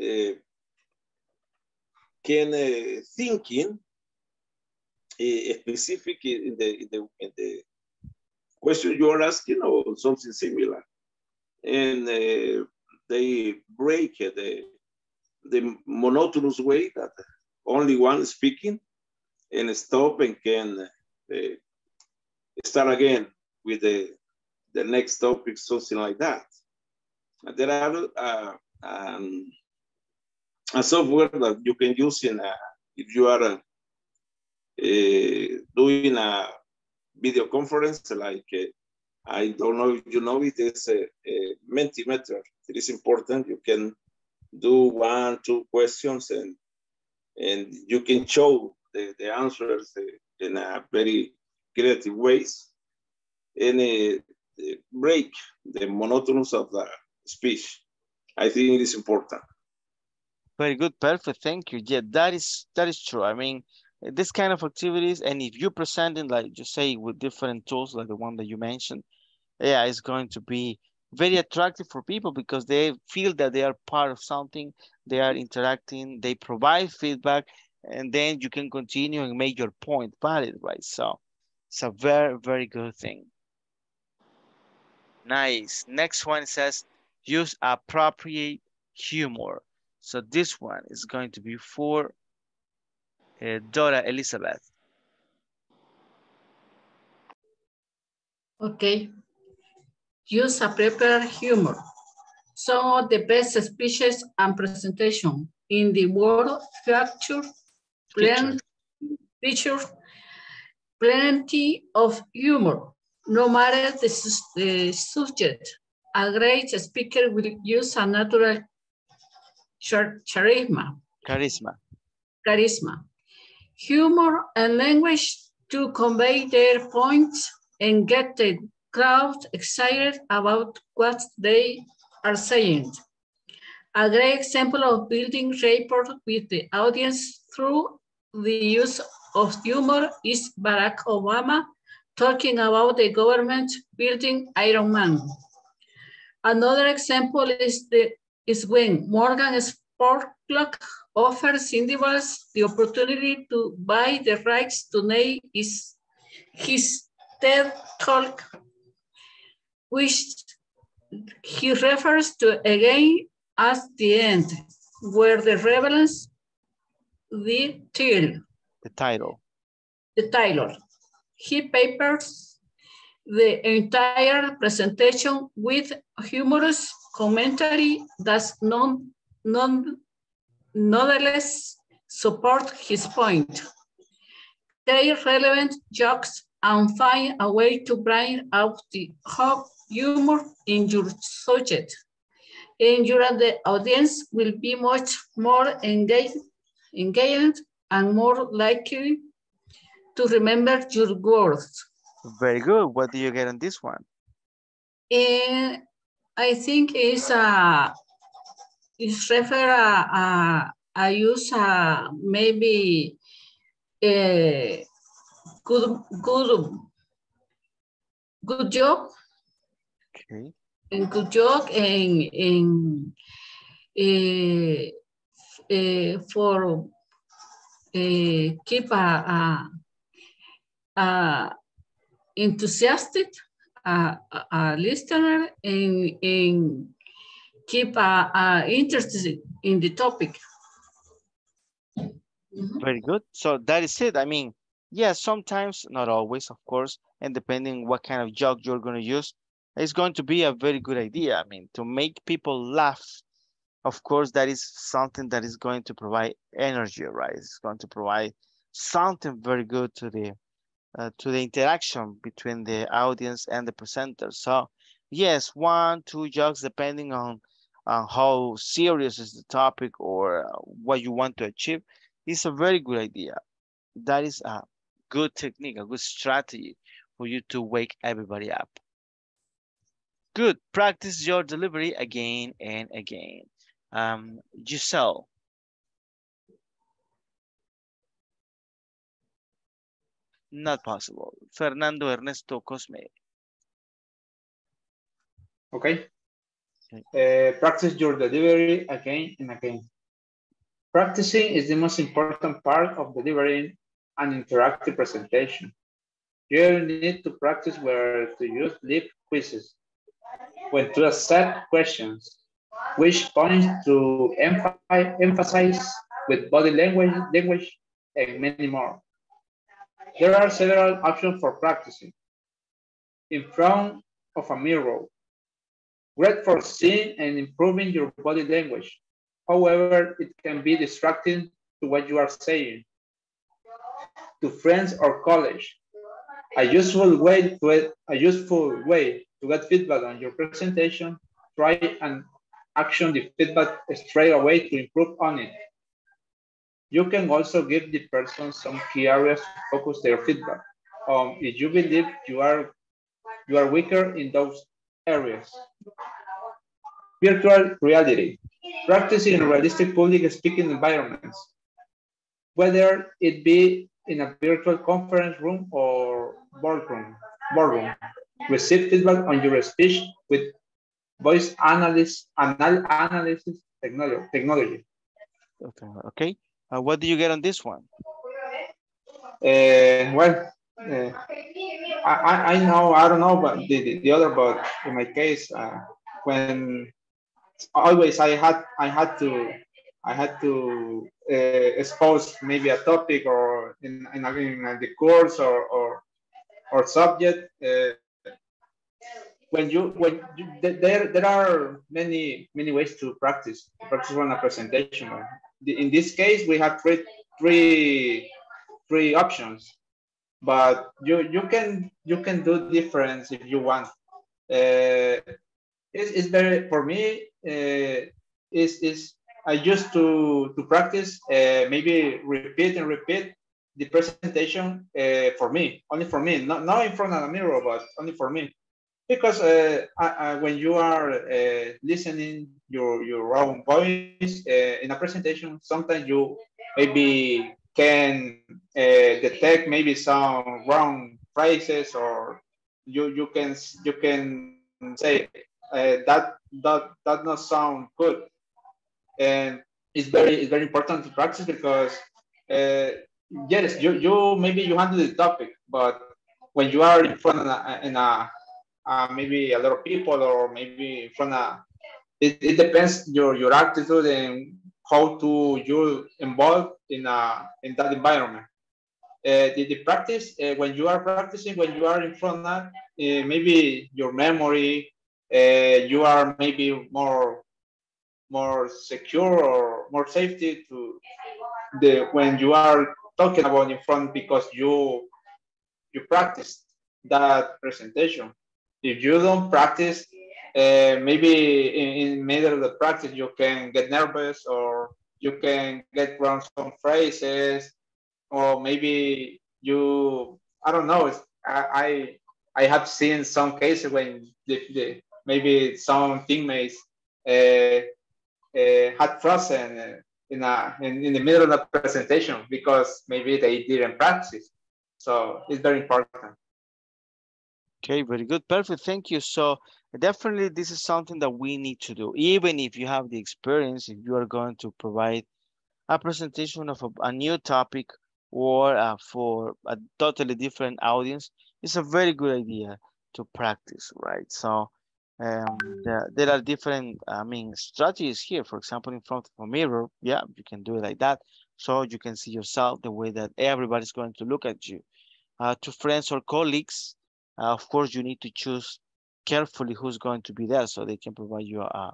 uh, can uh, thinking uh, specific in the, in, the, in the question you are asking or something similar. And uh, they break uh, the, the monotonous way that only one is speaking, and stop and can uh, start again with the, the next topic, something like that. There are uh, um, a software that you can use in a, if you are uh, uh, doing a video conference, like, uh, I don't know if you know it, it's a, a Mentimeter. It is important. You can do one, two questions, and, and you can show The, the answers uh, in a very creative ways, and uh, break the monotonous of the speech. I think it is important. Very good, perfect. Thank you. Yeah, that is that is true. I mean, this kind of activities, and if you present it, like you say, with different tools like the one that you mentioned, yeah, it's going to be very attractive for people because they feel that they are part of something, they are interacting, they provide feedback, and then you can continue and make your point valid, right? So it's a very, very good thing. Nice. Next one says, use appropriate humor. So this one is going to be for uh, Dora Elizabeth. Okay. Use a prepared humor. Some of the best speeches and presentations in the world feature plenty, feature plenty of humor. No matter the, the subject, a great speaker will use a natural char charisma. Charisma. Charisma. Humor and language to convey their points and get the crowd excited about what they are saying. A great example of building rapport with the audience through the use of humor is Barack Obama talking about the government building Iron Man. Another example is, the, is when Morgan Spurlock offers individuals the opportunity to buy the rights to name his, his TED talk, which he refers to again as the end, where the relevance, the title. The title. The title. He papers the entire presentation with humorous commentary that non, non, nonetheless support his point. They relevant jokes and find a way to bring out the hope humor in your subject. And your the audience will be much more engaged, engaged and more likely to remember your words. Very good. What do you get on this one? And I think it's a, it's refer a, a, a use a, maybe a, Good, good, good job. Okay. And good job and, and uh, uh, for uh, keep a, a, a enthusiastic a, a listener and, and keep a, a interest in the topic. Mm-hmm. Very good. So that is it. I mean. Yeah, sometimes, not always, of course, and depending what kind of joke you're going to use, it's going to be a very good idea. I mean, to make people laugh, of course, that is something that is going to provide energy, right? It's going to provide something very good to the uh, to the interaction between the audience and the presenter. So, yes, one, two jokes, depending on, on how serious is the topic or what you want to achieve, is a very good idea. That is a good technique, a good strategy for you to wake everybody up. Good. Practice your delivery again and again. Um, Giselle. Not possible. Fernando Ernesto Cosme. Okay. okay. Uh, practice your delivery again and again. Practicing is the most important part of delivering an interactive presentation. You need to practice where to use deep quizzes, when to accept questions, which points to emphasize with body language, language, and many more. There are several options for practicing. In front of a mirror, great for seeing and improving your body language. However, it can be distracting to what you are saying to friends or colleagues. A useful way to, a useful way to get feedback on your presentation, try and action the feedback straight away to improve on it. You can also give the person some key areas to focus their feedback on um, if you believe you are, you are weaker in those areas. Virtual reality. Practice in realistic public speaking environments, whether it be in a virtual conference room or boardroom. boardroom. Receive feedback on your speech with voice analysis, anal analysis technology. Okay. Okay. Uh, what do you get on this one? Uh, well, uh, I, I know, I don't know, but the, the other, but in my case, uh, when always I had I had to I had to uh, expose maybe a topic or in, in, in the course or or, or subject. Uh, when you when you, there there are many many ways to practice practice on a presentation. In this case, we have three three three options, but you you can you can do different if you want. Uh, it, it's very for me. Uh, is is I used to, to practice, uh, maybe repeat and repeat the presentation uh, for me, only for me, not, not in front of a mirror, but only for me. Because uh, I, I, when you are uh, listening your, your own voice uh, in a presentation, sometimes you maybe can uh, detect maybe some wrong phrases, or you, you, can, you can say uh, that, that, that not sound good. And it's very it's very important to practice, because uh, yes, you you maybe you handle the topic, but when you are in front of a, in a uh, maybe a lot of people, or maybe in front of it, it depends your your attitude and how to you involved in a in that environment. Uh, the, the practice uh, when you are practicing when you are in front of uh, maybe your memory, uh, you are maybe more. more secure or more safety to the when you are talking about in front, because you you practiced that presentation. If you don't practice, uh, maybe in, in middle of the practice you can get nervous, or you can get wrong some phrases, or maybe you I don't know. It's, I, I I have seen some cases when the, the, maybe some teammates. Uh, Uh, had frozen uh, in, a, in, in the middle of the presentation because maybe they didn't practice. So it's very important. Okay, very good. Perfect. Thank you. So definitely this is something that we need to do. Even if you have the experience, if you are going to provide a presentation of a, a new topic or uh, for a totally different audience, it's a very good idea to practice, right? So Um, there, there are different, I mean, strategies here. For example, in front of a mirror, yeah, you can do it like that. So you can see yourself the way that everybody's going to look at you. Uh, to friends or colleagues, uh, of course, you need to choose carefully who's going to be there so they can provide you a,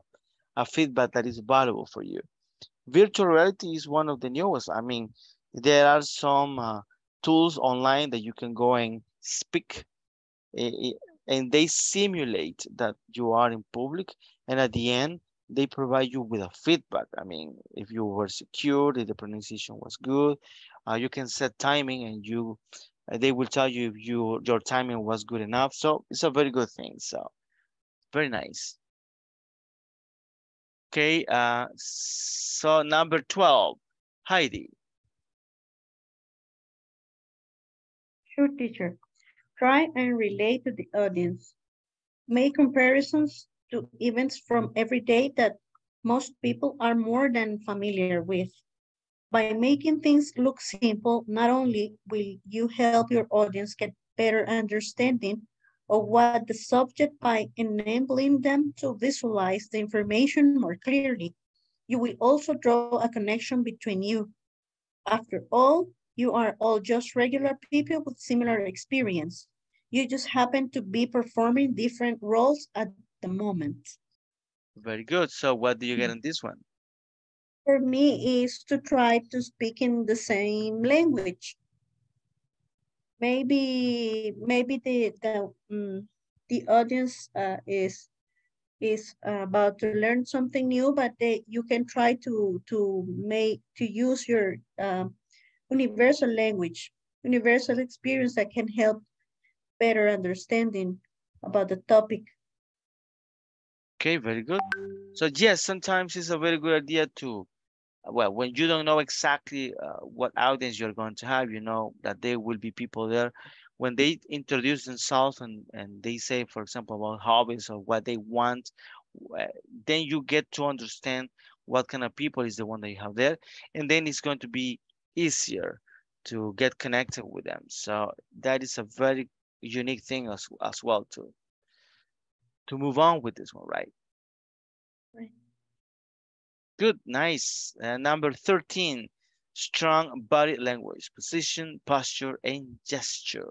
a feedback that is valuable for you. Virtual reality is one of the newest. I mean, there are some uh, tools online that you can go and speak. It, and they simulate that you are in public, and at the end, they provide you with a feedback. I mean, if you were secure, if the pronunciation was good, uh, you can set timing, and you uh, they will tell you if you your timing was good enough. So it's a very good thing. So very nice. Okay, uh, so number twelve, Heidi. Sure, teacher. Try and relate to the audience. Make comparisons to events from every day that most people are more than familiar with. By making things look simple, not only will you help your audience get better understanding of what the subject by enabling them to visualize the information more clearly, you will also draw a connection between you. After all, you are all just regular people with similar experience. You just happen to be performing different roles at the moment. Very good. So what do you get on this one? For me is to try to speak in the same language. Maybe maybe the the, um, the audience uh, is is about to learn something new, but they you can try to to make to use your um, universal language, universal experience that can help better understanding about the topic. Okay, very good. So yes, sometimes it's a very good idea to, well, when you don't know exactly uh, what audience you're going to have, you know that there will be people there. When they introduce themselves and, and they say, for example, about hobbies or what they want, then you get to understand what kind of people is the one that you have there. And then it's going to be easier to get connected with them. So that is a very unique thing as, as well to, to move on with this one, right? Right. good, nice. Uh, number thirteen, strong body language, position, posture, and gesture.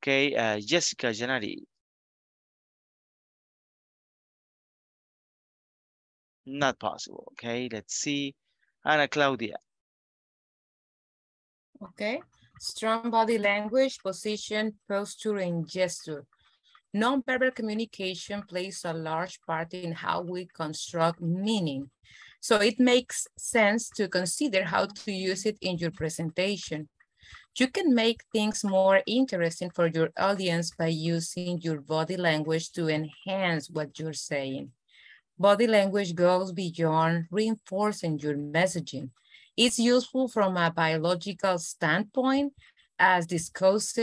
Okay, uh, Jessica Janari. Not possible. Okay, let's see. Ana Claudia. Okay, strong body language, position, posture, and gesture. Non-verbal communication plays a large part in how we construct meaning. So it makes sense to consider how to use it in your presentation. You can make things more interesting for your audience by using your body language to enhance what you're saying. Body language goes beyond reinforcing your messaging. It's useful from a biological standpoint, as discussed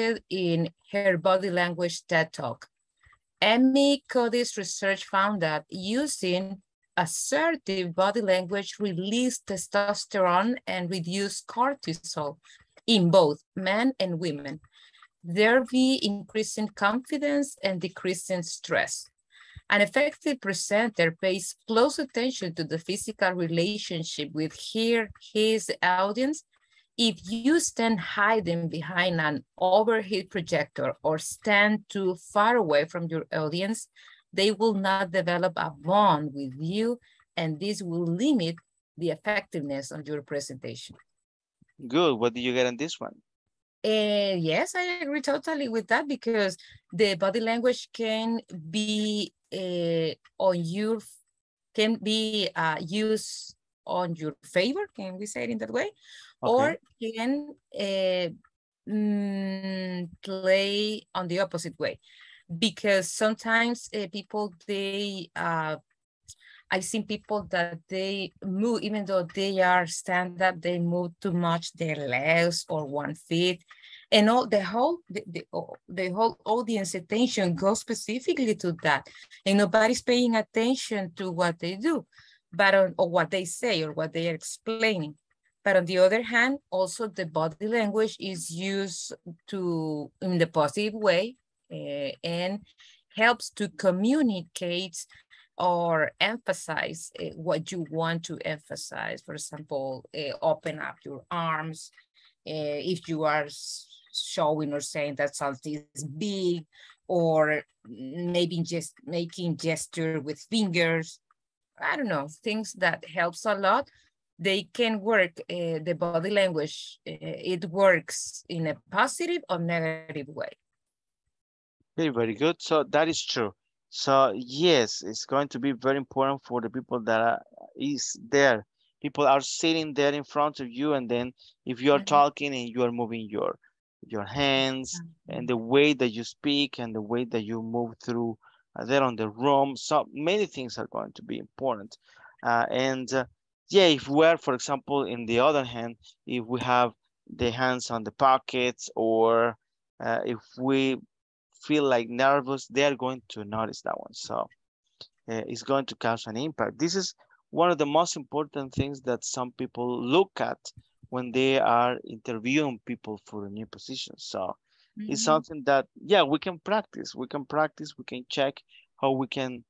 in her body language TED Talk. Emmy Cody's research found that using assertive body language released testosterone and reduced cortisol in both men and women, thereby increasing confidence and decreasing stress. An effective presenter pays close attention to the physical relationship with her, his audience. If you stand hiding behind an overhead projector or stand too far away from your audience, they will not develop a bond with you, and this will limit the effectiveness of your presentation. Good. What do you get on this one? Uh, yes, I agree totally with that, because the body language can be Uh, on your can be uh, used on your favor. Can we say it in that way? Okay. Or can uh, mm, play on the opposite way, because sometimes uh, people they uh, I've seen people that they move, even though they are stand up, they move too much their legs or one foot. And all the whole the, the, the whole audience attention goes specifically to that, and nobody's paying attention to what they do, but on, or what they say or what they are explaining. But on the other hand, also the body language is used to in the positive way uh, and helps to communicate or emphasize uh, what you want to emphasize. For example, uh, open up your arms uh, if you are showing or saying that something is big, or maybe just making gesture with fingers. I don't know, things that helps a lot. They can work, uh, the body language, uh, it works in a positive or negative way. Very, very good. So that is true. So yes, it's going to be very important for the people that are, is there. People are sitting there in front of you, and then if you are mm-hmm. talking and you are moving your your hands and the way that you speak and the way that you move through uh, there on the room. So many things are going to be important. Uh, and uh, yeah, if we're, for example, in the other hand, if we have the hands on the pockets, or uh, if we feel like nervous, they're going to notice that one. So uh, it's going to cause an impact. This is one of the most important things that some people look at when they are interviewing people for a new position. So mm-hmm. it's something that, yeah, we can practice. We can practice, we can check how we can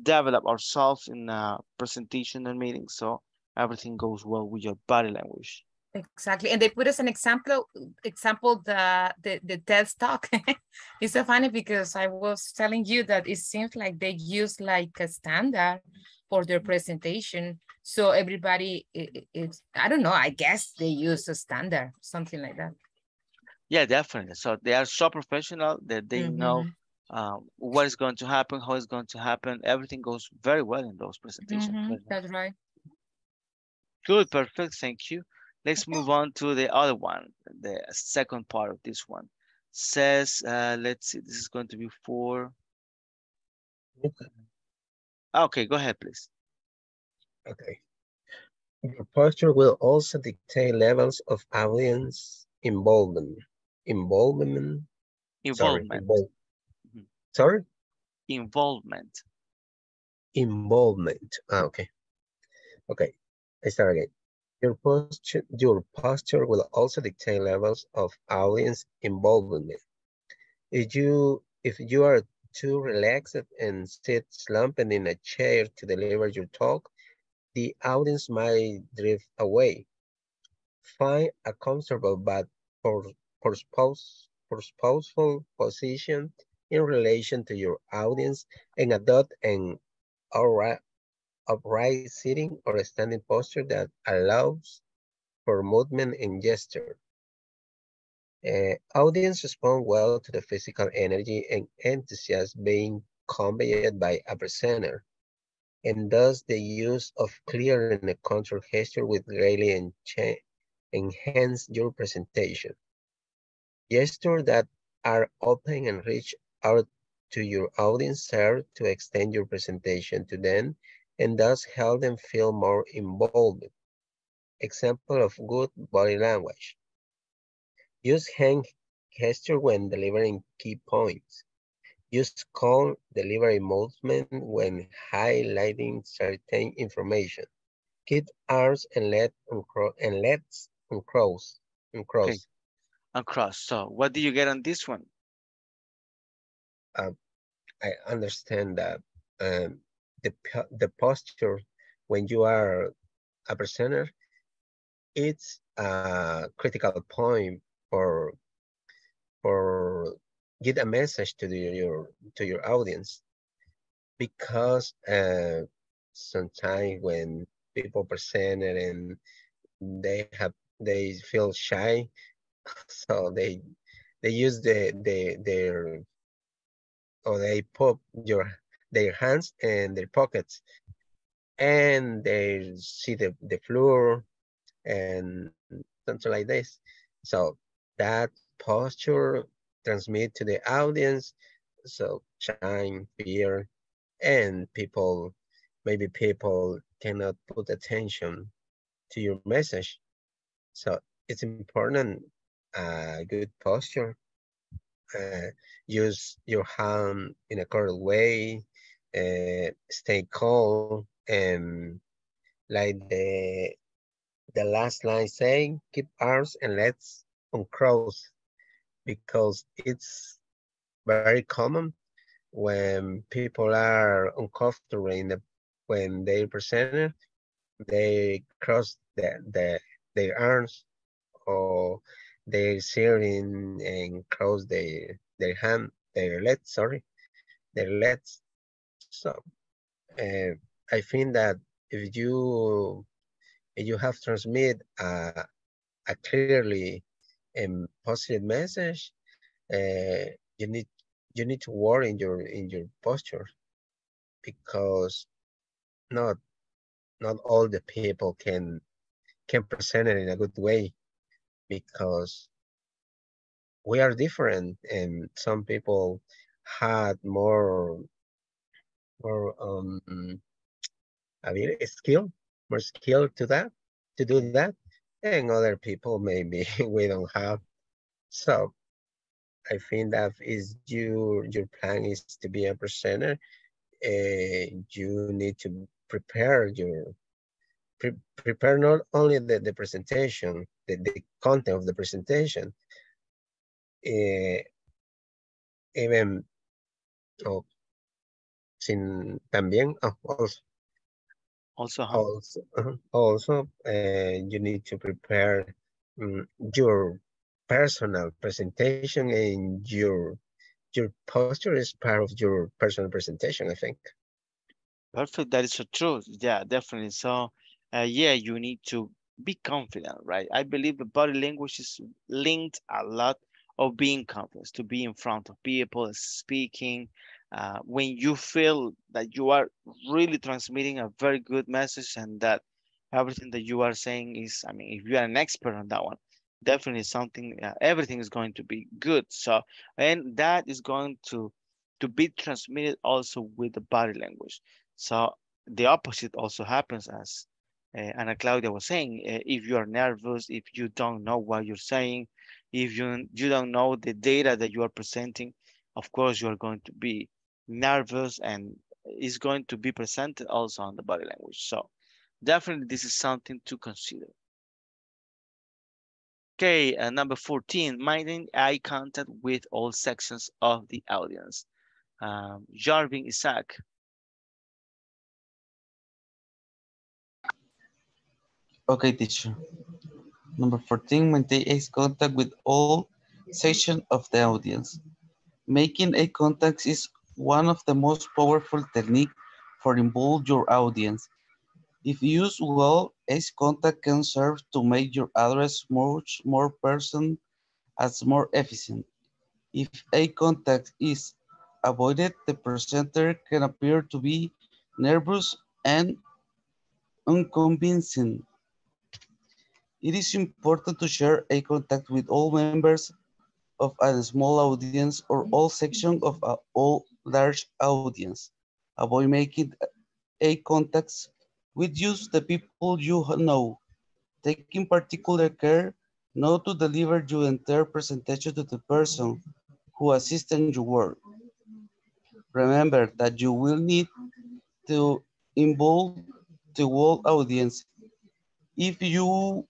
develop ourselves in a presentation and meeting, so everything goes well with your body language. Exactly, and they put as an example, example the, the, the TED Talk. It's so funny, because I was telling you that it seems like they use like a standard for their presentation. So everybody, it, it, I don't know, I guess they use a standard, something like that. Yeah, definitely. So they are so professional that they mm-hmm. know um, what is going to happen, how it's going to happen. Everything goes very well in those presentations. Mm-hmm. That's right. Good, perfect, thank you. Let's move on to the other one, the second part of this one. Says, uh, let's see, this is going to be for... Okay, okay, go ahead, please. Okay. Your posture will also dictate levels of audience involvement. Involvement. Involvement. Sorry. Invol mm-hmm. Sorry? Involvement. Involvement. Ah, okay. Okay. I start again. Your posture, your posture will also dictate levels of audience involvement. If you, if you are too relaxed and sit slumped in a chair to deliver your talk, the audience might drift away. Find a comfortable but purposeful position in relation to your audience and adopt an upright sitting or standing posture that allows for movement and gesture. Uh, audience respond well to the physical energy and enthusiasm being conveyed by a presenter, and thus the use of clear and controlled gesture will greatly encha enhance your presentation. Gestures that are open and reach out to your audience serve to extend your presentation to them and thus help them feel more involved. Example of good body language. Use hand gesture when delivering key points. Use calm delivery movement when highlighting certain information. Keep arms and legs and legs uncrossed. Uncrossed. Okay. Uncrossed. So, what do you get on this one? Uh, I understand that um, the the posture when you are a presenter, it's a critical point for for. Get a message to the, your to your audience, because uh, sometimes when people present it and they have they feel shy, so they they use the the their or they put your their hands in their pockets, and they see the the floor and something like this. So that posture transmit to the audience, so shine, fear, and people, maybe people cannot put attention to your message. So it's important, uh, good posture. Uh, use your hand in a correct way, uh, stay calm, and like the, the last line saying, keep arms and legs uncrossed, because it's very common when people are uncomfortable in the, when they present, they cross the, the, their arms or they sit in and cross their their hand, their legs, sorry, their legs. So uh, I think that if you if you have transmit a, a clearly and positive message, uh, you need you need to work in your in your posture, because not not all the people can can present it in a good way, because we are different and some people had more more um I mean, skill more skill to that to do that. And other people maybe we don't have. So I think that is you your plan is to be a presenter, uh, you need to prepare your pre prepare not only the, the presentation, the, the content of the presentation, uh, even oh sin también oh, also Also, how? also, also uh, you need to prepare um, your personal presentation, and your your posture is part of your personal presentation, I think. Perfect. That is so true. Yeah, definitely. So, uh, yeah, you need to be confident, right? I believe the body language is linked a lot of being confident, to be in front of people, speaking. Uh, when you feel that you are really transmitting a very good message and that everything that you are saying is, I mean, if you are an expert on that one, definitely something, uh, everything is going to be good. So, and that is going to, to be transmitted also with the body language. So the opposite also happens, as uh, Ana Claudia was saying, uh, if you are nervous, if you don't know what you're saying, if you, you don't know the data that you are presenting, of course you are going to be nervous, and is going to be presented also on the body language. So definitely this is something to consider. Okay, uh, number fourteen, maintaining eye contact with all sections of the audience. Um, Jarvin Isaac. Okay, teacher. Number fourteen, maintain eye contact with all sections of the audience. Making eye contact is one of the most powerful techniques for involve your audience. If used well, eye contact can serve to make your address much more person as more efficient. If eye contact is avoided, the presenter can appear to be nervous and unconvincing. It is important to share eye contact with all members of a small audience or all sections of a all large audience. Avoid making eye contacts with just the people you know. Taking particular care not to deliver your entire presentation to the person who assists in your work. Remember that you will need to involve the whole audience if you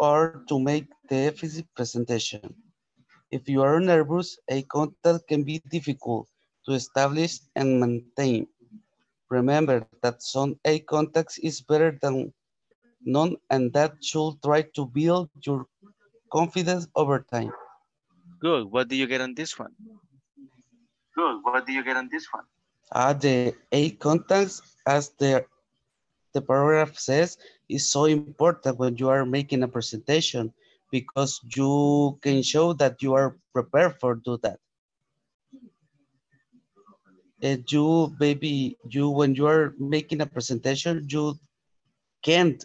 are to make the effective presentation. If you are nervous, eye contact can be difficult to establish and maintain. Remember that some eye contact is better than none, and that should try to build your confidence over time. Good. What do you get on this one? Good. What do you get on this one? Uh, the eye contact, as the, the paragraph says, is so important when you are making a presentation, because you can show that you are prepared for do that. And you, maybe you, when you are making a presentation, you can't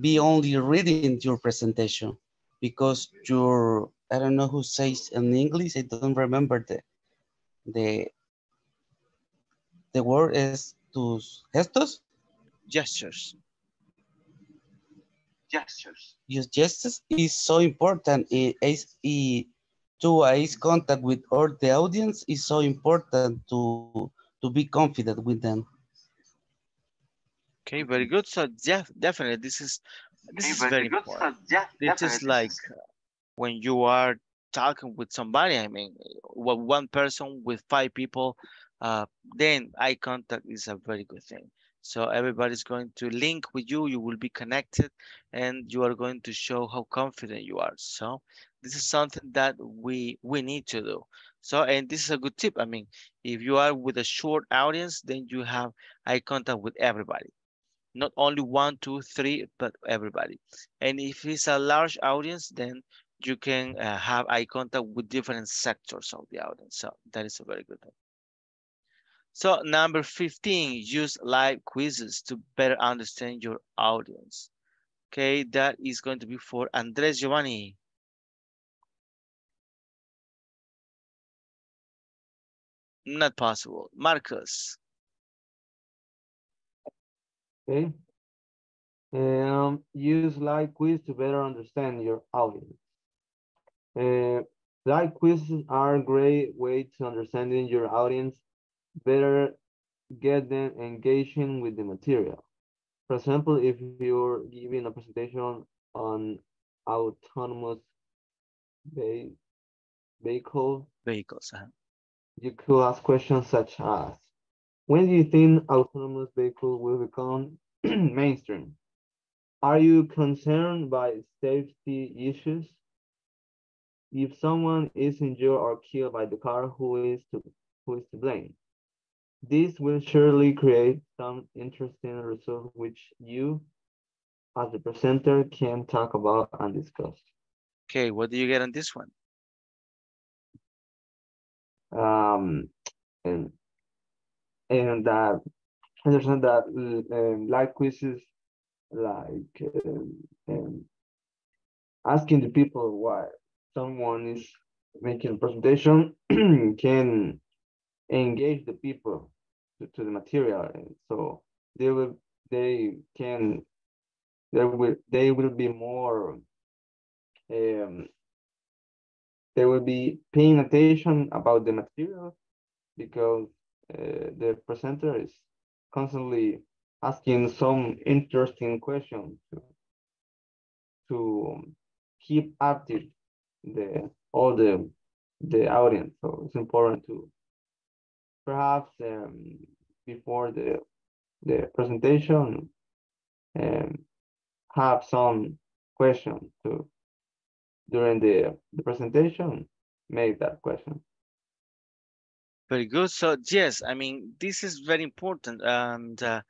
be only reading your presentation, because your, I don't know who says in English, I don't remember the, the, the word is tus gestos? Gestures. Gestures. Your gestures is so important. It is, it, to eye contact with all the audience is so important to, to be confident with them. Okay, very good. So yeah, definitely this is this okay, is very, very good. Important. So, yeah, this is like when you are talking with somebody. I mean, one person with five people, uh, then eye contact is a very good thing. So everybody's going to link with you. You will be connected, and you are going to show how confident you are. So this is something that we we need to do. So, and this is a good tip. I mean, if you are with a short audience, then you have eye contact with everybody. Not only one, two, three, but everybody. And if it's a large audience, then you can uh, have eye contact with different sectors of the audience. So that is a very good thing. So number fifteen, use live quizzes to better understand your audience. Okay, that is going to be for Andrés Giovanni. Not possible. Marcus. Okay. Um, use live quiz to better understand your audience. Uh, live quizzes are a great way to understanding your audience, better get them engaging with the material. For example, if you're giving a presentation on autonomous ve vehicle, vehicles, uh-huh. you could ask questions such as, when do you think autonomous vehicles will become mainstream? Are you concerned by safety issues? If someone is injured or killed by the car, who is to, who is to blame? This will surely create some interesting results which you, as the presenter, can talk about and discuss. Okay, what do you get on this one? Um, and and uh, I understand that um, live quizzes, like um, um, asking the people why someone is making a presentation can engage the people to, to the material, and so they will they can they will they will be more um they will be paying attention about the material, because uh, the presenter is constantly asking some interesting questions to, to keep active the all the the audience. So it's important to perhaps um, before the the presentation, um, have some question to during the, the presentation, make that question. Very good. So yes, I mean, this is very important. And uh,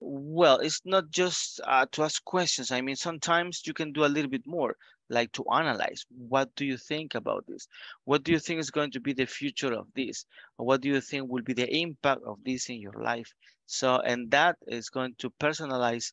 well, it's not just uh, to ask questions. I mean, sometimes you can do a little bit more, like to analyze. What do you think about this? What do you think is going to be the future of this? What do you think will be the impact of this in your life? So, and that is going to personalize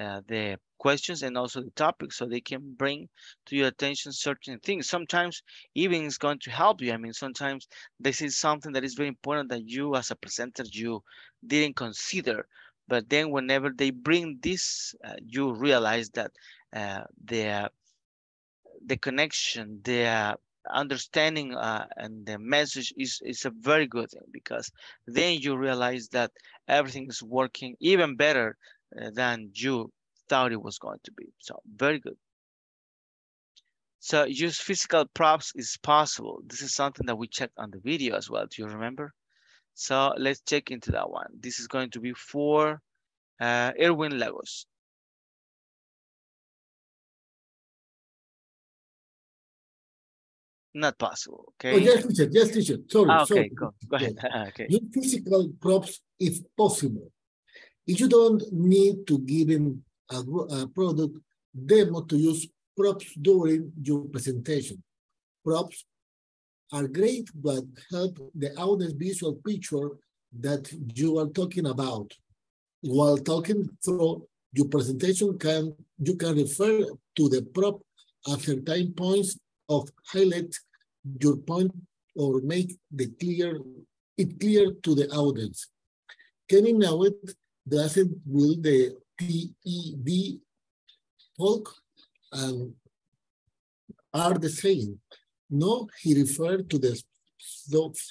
uh, the questions and also the topics, so they can bring to your attention certain things. Sometimes even it's going to help you. I mean, sometimes this is something that is very important that you as a presenter, you didn't consider. But then whenever they bring this, uh, you realize that uh, the, the connection, the uh, understanding uh, and the message is, is a very good thing, because then you realize that everything is working even better uh, than you thought it was going to be. So very good. So use physical props is possible. This is something that we checked on the video as well. Do you remember? So let's check into that one. This is going to be for uh, Erwin Lagos. Not possible, okay? Oh, yes, teacher, yes, teacher. Sorry, ah, okay, sorry. Go, go ahead. Okay. Your physical props if possible. If you don't need to give him a, a product demo to use props during your presentation. Props are great, but help the audience visual picture that you are talking about. While talking through your presentation, can you can refer to the prop after time points of highlight your point or make the clear it clear to the audience. Can you know it doesn't will the T E D talk and are the same? No, he referred to the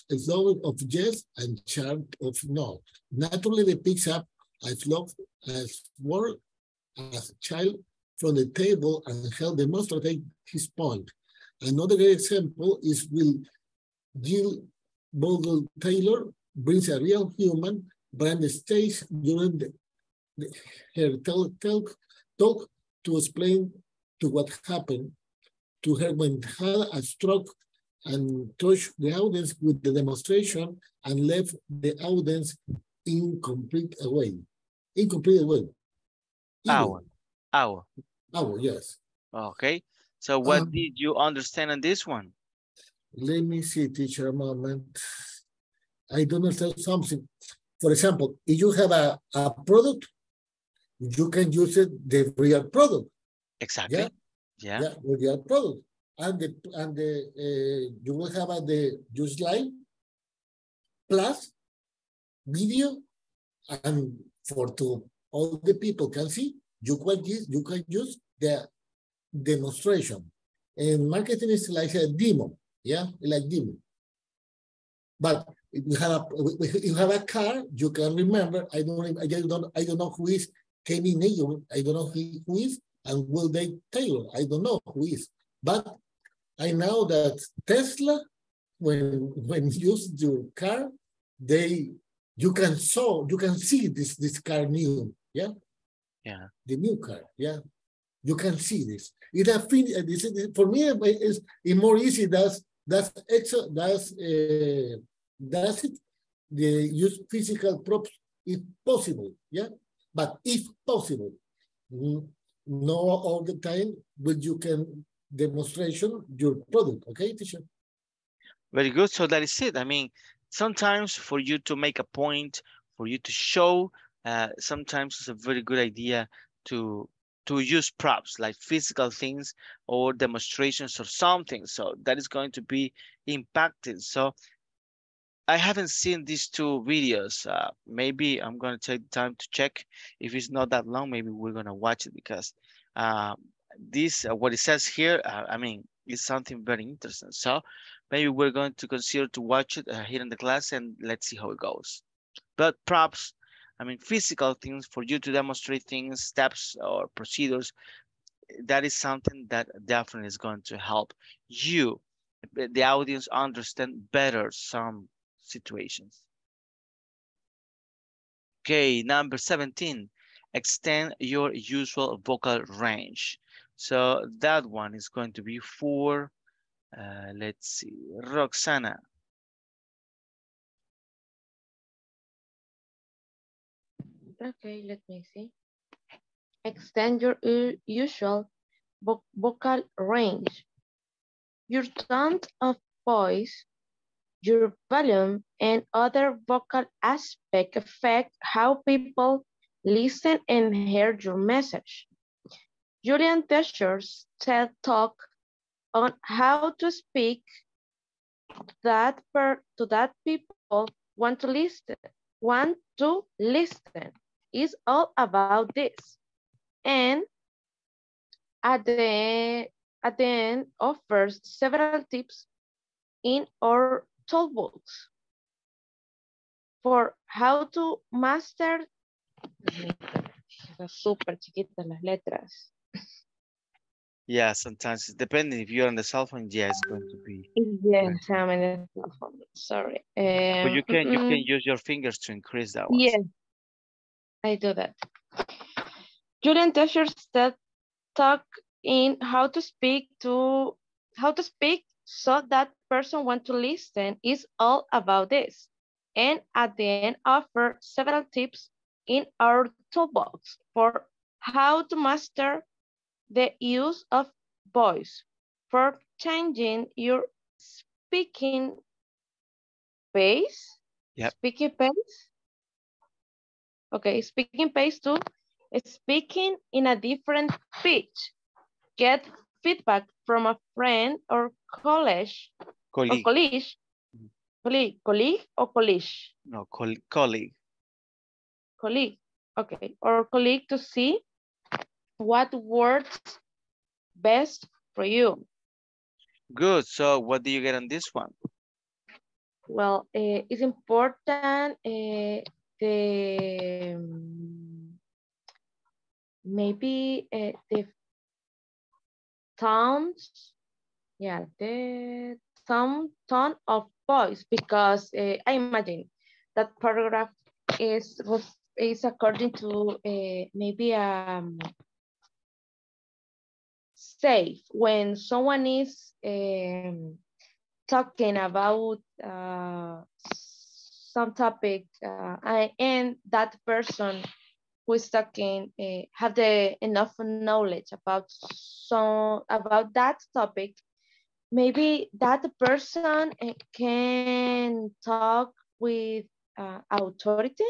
zone of yes and chart of no. Naturally, they picks up a flock as word as child from the table and help demonstrate his point. Another great example is will Jill Bolte Taylor brings a real human brand stage during the, the, her talk, talk, talk to explain to what happened to her when had a stroke and touched the audience with the demonstration and left the audience incomplete away. Incomplete away. Hour. Hour. Hour, yes. Okay. So what um, did you understand on this one? Let me see, teacher, a moment. I don't understand something. For example, if you have a, a product, you can use it the real product. Exactly. Yeah. Yeah. Yeah, with your product, and the and the uh, you will have uh, the your slide plus video, and for to all the people can see you can use you can use the demonstration. And marketing is like a demo, yeah, like demo. But if you have a, if you have a car, you can remember. I don't I don't I don't know who is Kenny Neyo. I don't know who, who is. And will they Taylor? I don't know who is, but I know that Tesla, when when used your car, they you can saw you can see this this car new, yeah, yeah, the new car, yeah, you can see this. It is for me it's more easy. That's that's extra. That's uh, that's it. They use physical props if possible, yeah, but if possible. Mm, No, all the time, but you can demonstration your product. Okay, teacher? Very good. So that is it. I mean, sometimes for you to make a point, for you to show, uh, sometimes it's a very good idea to to use props like physical things or demonstrations or something. So that is going to be impacted. So I haven't seen these two videos. Uh, maybe I'm going to take the time to check. If it's not that long, maybe we're going to watch it, because uh, this, uh, what it says here, uh, I mean, is something very interesting. So maybe we're going to consider to watch it uh, here in the class, and let's see how it goes. But props, I mean, physical things for you to demonstrate things, steps or procedures, that is something that definitely is going to help you, the audience, understand better some situations. Okay, number seventeen, extend your usual vocal range. So that one is going to be for, uh, let's see, Roxana. Okay, let me see. Extend your usual vocal range. Your tone of voice, your volume, and other vocal aspects affect how people listen and hear your message. Julian Tescher's TED Talk on how to speak that per, to that people want to listen, want to listen is all about this. And at the, at the end offers several tips in our toolbox for how to master. Super chiquita las letras. Yeah, sometimes depending if you're on the cell phone, yeah, it's going to be. Yes, I'm on the cell phone. Sorry. Um, but you can you can use your fingers to increase that one. Yes, yeah, I do that. Julian Tescher's TED Talk in how to speak to how to speak so that person want to listen is all about this, and at the end offer several tips in our toolbox for how to master the use of voice for changing your speaking pace. Yep. Speaking pace. Okay, speaking pace to speaking in a different pitch. Get feedback from a friend or college, colleague, or colleague, colleague, colleague or colleague? No, col colleague. Colleague, okay, or colleague to see what works best for you. Good, so what do you get on this one? Well, uh, it's important uh, the, um, maybe uh, the Tones, yeah, the some tone of voice, because uh, I imagine that paragraph is is according to uh, maybe um safe when someone is um, talking about uh, some topic uh, and that person who is talking uh, have the enough knowledge about so about that topic, maybe that person uh, can talk with uh, authority,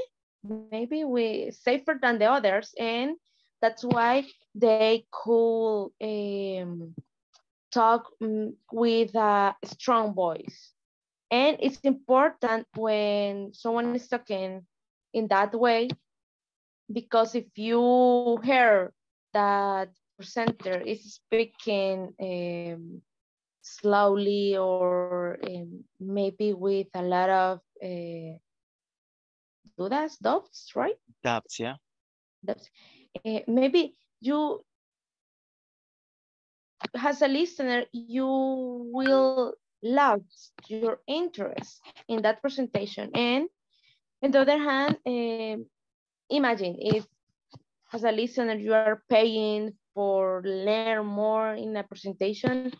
maybe we safer than the others, and that's why they could um, talk um, with a strong voice. And it's important when someone is talking in that way, because if you hear that presenter is speaking um, slowly or um, maybe with a lot of uh, dudas, doubts, right? Doubts, yeah. Doubts. Uh, maybe you, as a listener, you will lose your interest in that presentation. And on the other hand, um, imagine if, as a listener, you are paying for learn more in a presentation,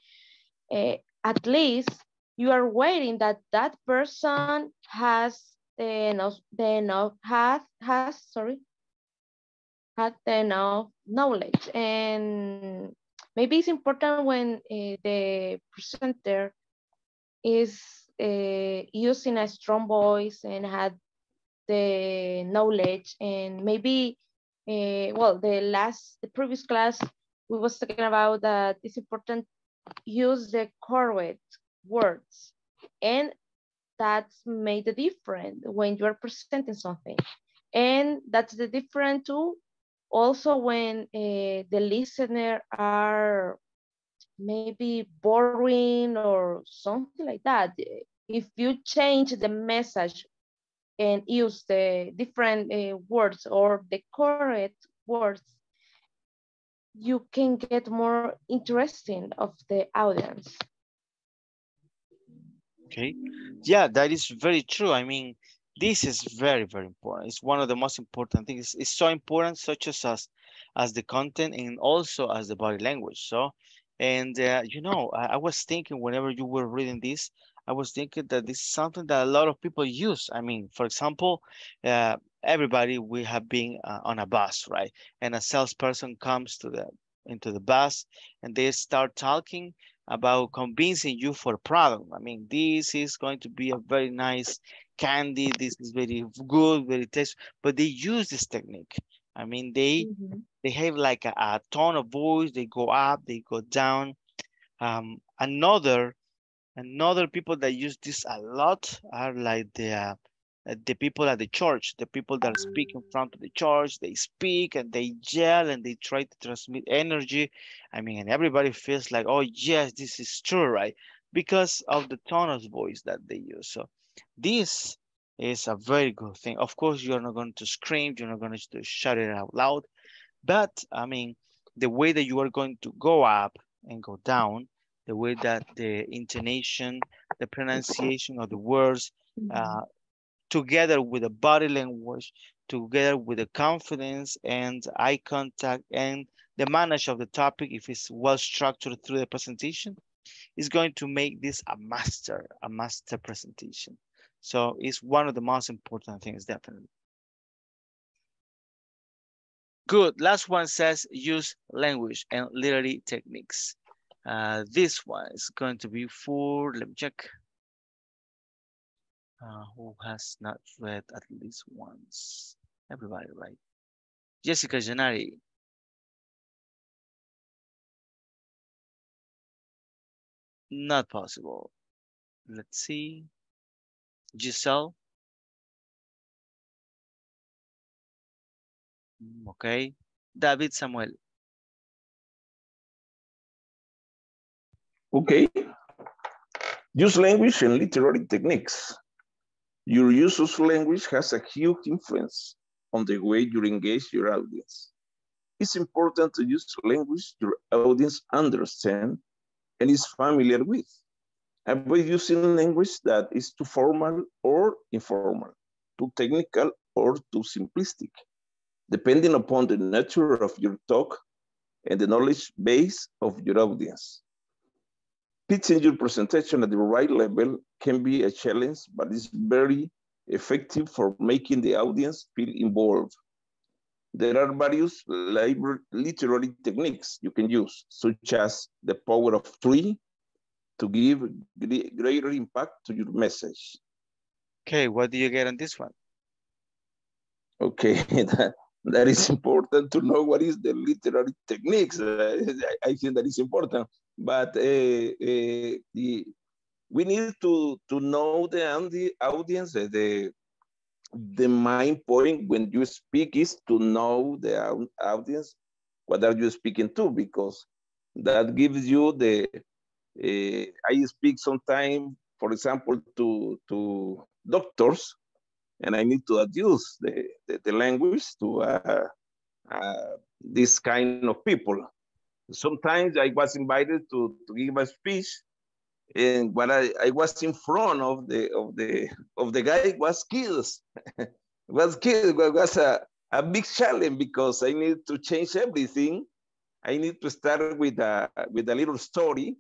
uh, at least you are waiting that that person has the enough, the enough has has sorry, has the enough knowledge, and maybe it's important when uh, the presenter is uh, using a strong voice and had the knowledge. And maybe uh, well, the last the previous class we was talking about that it's important use the correct words, and that's made a difference when you are presenting something, and that's the different too also when uh, the listener are maybe boring or something like that. If you change the message and use the different uh, words or the correct words, you can get more interesting of the audience. Okay, yeah, that is very true. I mean, This is very, very important. It's one of the most important things. It's, it's so important, such as, as as the content and also as the body language. So, and uh, you know, I, I was thinking whenever you were reading this, I was thinking that this is something that a lot of people use. I mean, for example, uh, everybody, we have been uh, on a bus, right? And a salesperson comes to the into the bus and they start talking about convincing you for a product. I mean, this is going to be a very nice candy. This is very good, very tasty. But they use this technique. I mean, they mm-hmm. they have like a, a tone of voice. They go up, they go down. Um, another another people that use this a lot are like the uh, the people at the church, the people that speak in front of the church, they speak and they yell and they try to transmit energy. I mean, and everybody feels like, oh, yes, this is true, right? Because of the tone of voice that they use. So this is a very good thing. Of course, you're not going to scream, you're not going to shout it out loud. But, I mean, the way that you are going to go up and go down, the way that the intonation, the pronunciation of the words, uh, together with the body language, together with the confidence and eye contact and the management of the topic, if it's well structured through the presentation, is going to make this a master, a master presentation. So it's one of the most important things, definitely. Good, last one says use language and literary techniques. Uh, this one is going to be for, let me check. Uh, who has not read at least once? Everybody, right? Jessica Janari. Not possible. Let's see. Giselle. Okay. David Samuel. Okay. Use language and literary techniques. Your use of language has a huge influence on the way you engage your audience. It's important to use language your audience understands and is familiar with. Avoid using language that is too formal or informal, too technical or too simplistic. Depending upon the nature of your talk and the knowledge base of your audience. Pitching your presentation at the right level can be a challenge, but it's very effective for making the audience feel involved. There are various literary techniques you can use, such as the power of three, to give greater impact to your message. Okay, what do you get on this one? Okay, that, that is important to know what is the literary techniques. I, I think that is important. But uh, uh, the, we need to, to know the audience, the, the main point when you speak is to know the audience, what are you speaking to, because that gives you the, uh, I speak sometimes, for example, to, to doctors, and I need to adduce the, the, the language to uh, uh, this kind of people. Sometimes I was invited to, to give a speech, and what I, I was in front of the of the of the guy was kids, was kids was a, a big challenge because I need to change everything. I need to start with a with a little story,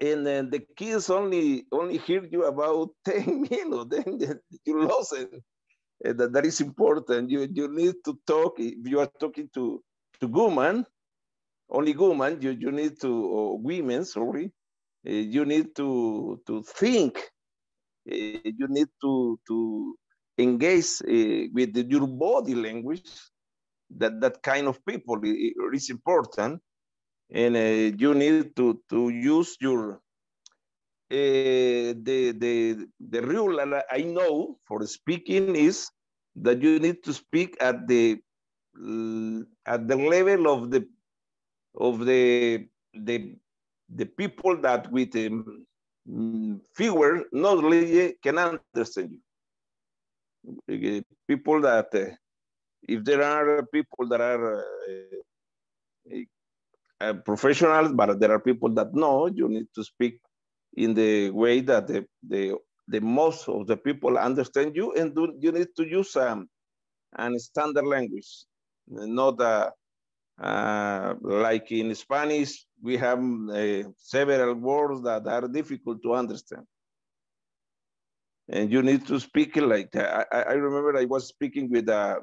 and then the kids only only hear you about ten minutes. Then you lose it. And that, that is important. You you need to talk. If you are talking to to women. Only women, you, you need to, or women, sorry, uh, you need to, to think, uh, you need to, to engage uh, with the, your body language, that, that kind of people is important. And uh, you need to, to use your, uh, the, the, the rule that I know for speaking is that you need to speak at the, at the level of the of the, the, the people that with um, fewer knowledge can understand you. People that, uh, if there are people that are uh, uh, professionals, but there are people that know, you need to speak in the way that the, the the most of the people understand you, and do, you need to use um, an standard language, not uh, uh, like in Spanish, we have uh, several words that are difficult to understand. And you need to speak like that. I, I remember I was speaking with uh,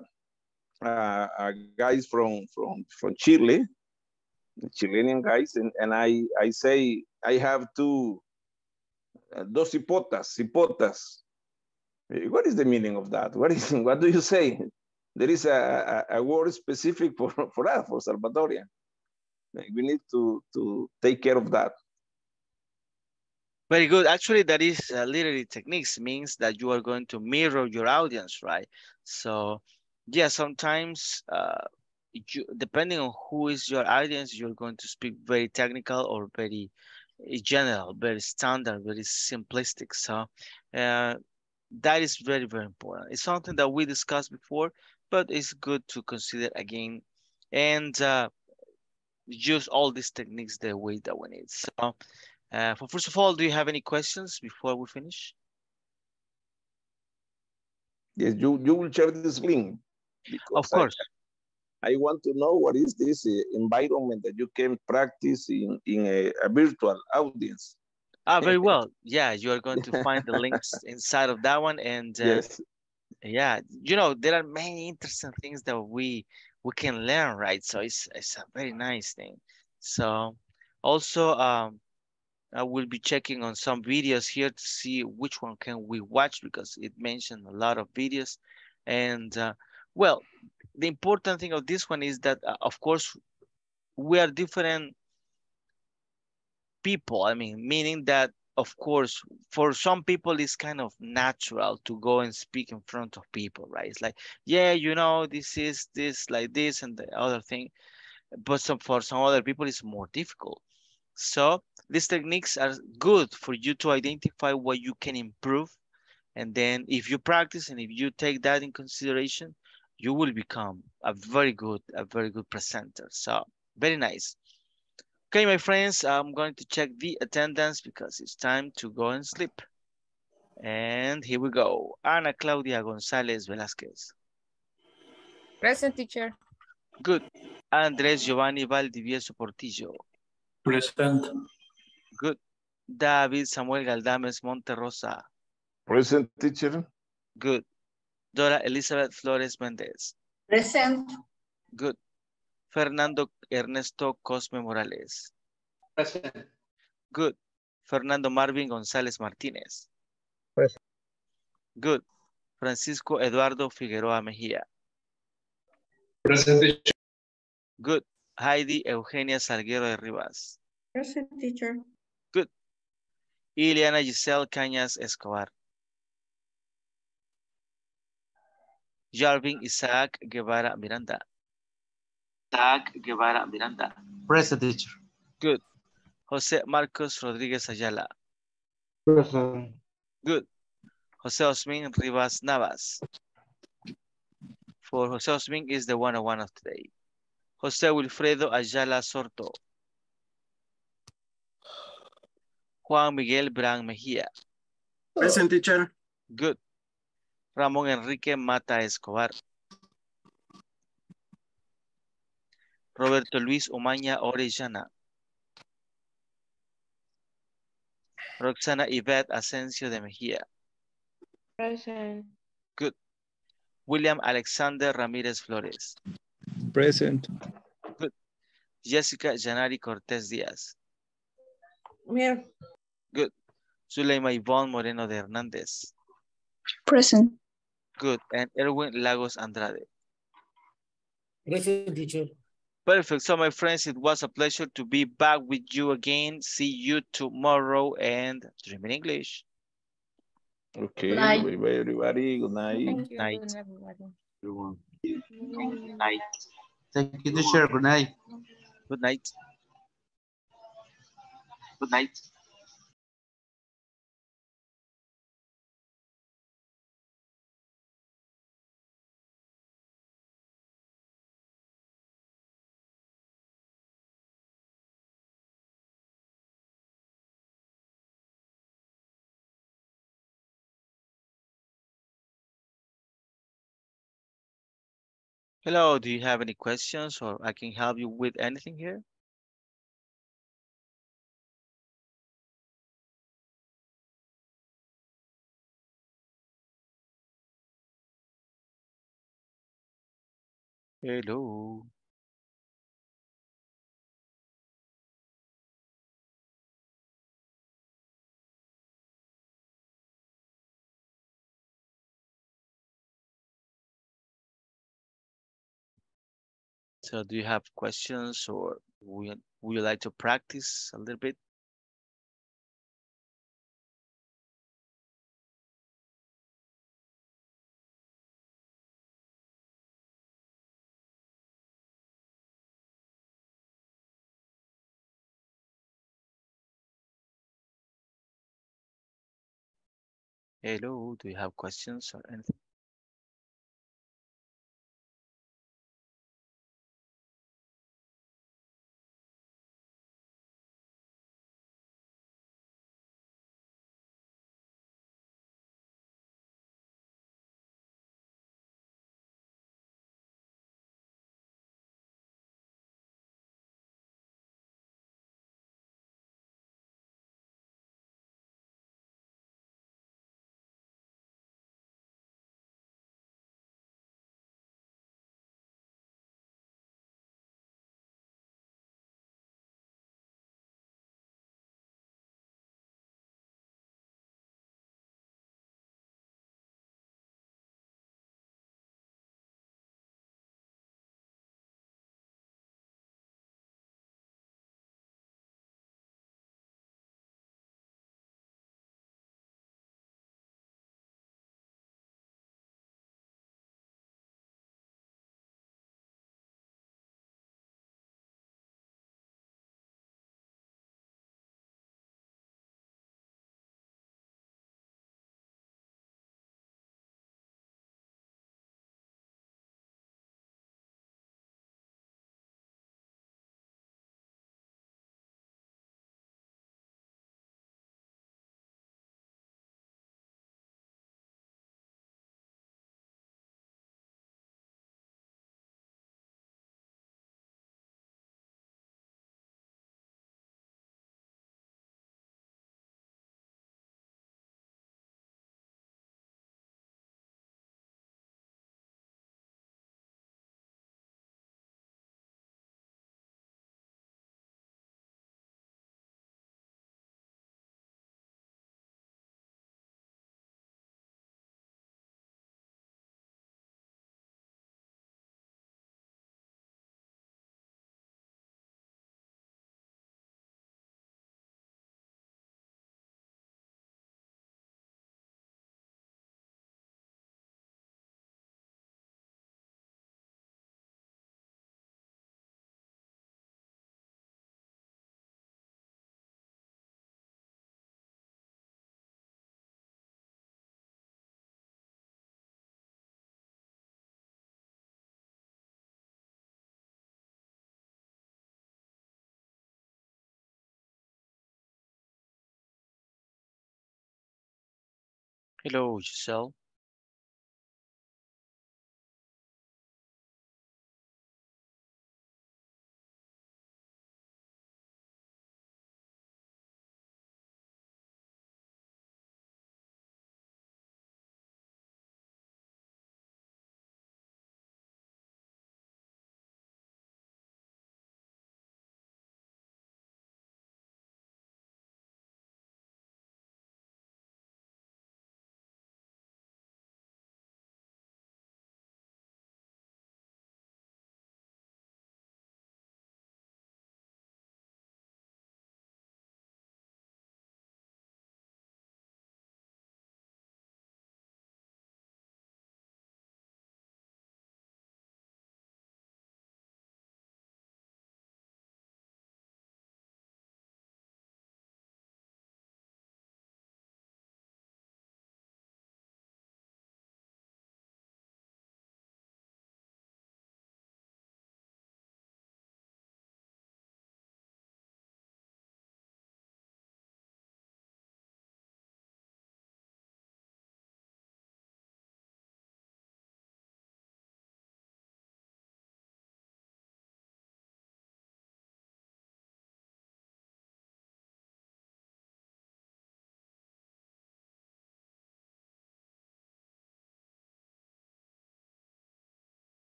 uh, guys from, from, from Chile, Chilean guys, and, and I, I say, I have two, uh, dos hipotas, hipotas. What is the meaning of that? What is, what do you say? There is a, a, a word specific for, for us, for Salvadorian. We need to, to take care of that. Very good. Actually, that is uh, literary techniques, means that you are going to mirror your audience, right? So, yeah, sometimes, uh, you, depending on who is your audience, you're going to speak very technical or very general, very standard, very simplistic. So uh, that is very, very important. It's something that we discussed before, but it's good to consider again and uh, use all these techniques the way that we need. So. Uh, for, first of all, do you have any questions before we finish? Yes, you, you will share this link. Of course. I, I want to know what is this environment that you can practice in, in a, a virtual audience. Ah, very well. Yeah, you are going to find the links inside of that one. And uh, yes. Yeah, you know, there are many interesting things that we, we can learn, right? So it's, it's a very nice thing. So also, um, I will be checking on some videos here to see which one can we watch, because it mentioned a lot of videos. And uh, well, the important thing of this one is that, uh, of course, we are different people. I mean, meaning that, of course, for some people, it's kind of natural to go and speak in front of people, right? It's like, yeah, you know, this is this, like this, and the other thing. But some, for some other people, it's more difficult. So these techniques are good for you to identify what you can improve. And then if you practice and if you take that in consideration, you will become a very good, a very good presenter. So very nice. Okay, my friends, I'm going to check the attendance because it's time to go and sleep. And here we go. Ana Claudia González Velázquez. Present, teacher. Good. Andrés Giovanni Valdivieso Portillo. Present. Good. David Samuel Galdames Monterrosa. Present, teacher. Good. Dora Elizabeth Flores Méndez. Present. Good. Fernando Ernesto Cosme Morales. Present. Good. Fernando Marvin González Martínez. Present. Good. Francisco Eduardo Figueroa Mejía. Present, teacher. Good. Heidi Eugenia Salguero de Rivas. Present, teacher. Good. Ileana Giselle Cañas Escobar. Jarvin Isaac Guevara Miranda. Isaac Guevara Miranda. Present, teacher. Good. José Marcos Rodríguez Ayala. Present. Good. José Osmín Rivas Navas. For José Osmín is the one oh one of today. José Wilfredo Ayala Sorto. Juan Miguel Bran Mejía. Present, teacher. Good. Ramón Enrique Mata Escobar. Roberto Luis Umaña Orellana. Roxana Ivette Asensio de Mejía. Present. Good. William Alexander Ramírez Flores. Present. Good. Jessica Janari Cortez Díaz. Here. Good. Zuleima Yvonne Moreno de Hernández. Present. Good. And Erwin Lagos Andrade. Present, teacher. Perfect. So, my friends, it was a pleasure to be back with you again. See you tomorrow and Dream in English. Okay. Bye, bye, everybody. Good night. Thank you. Night. Good night, everybody. Everyone. Good night. Thank you, teacher. Good night. Good night. Good night. Hello, do you have any questions or I can help you with anything here? Hello. So do you have questions or would you like to practice a little bit? Hello, do you have questions or anything? Hello, Giselle.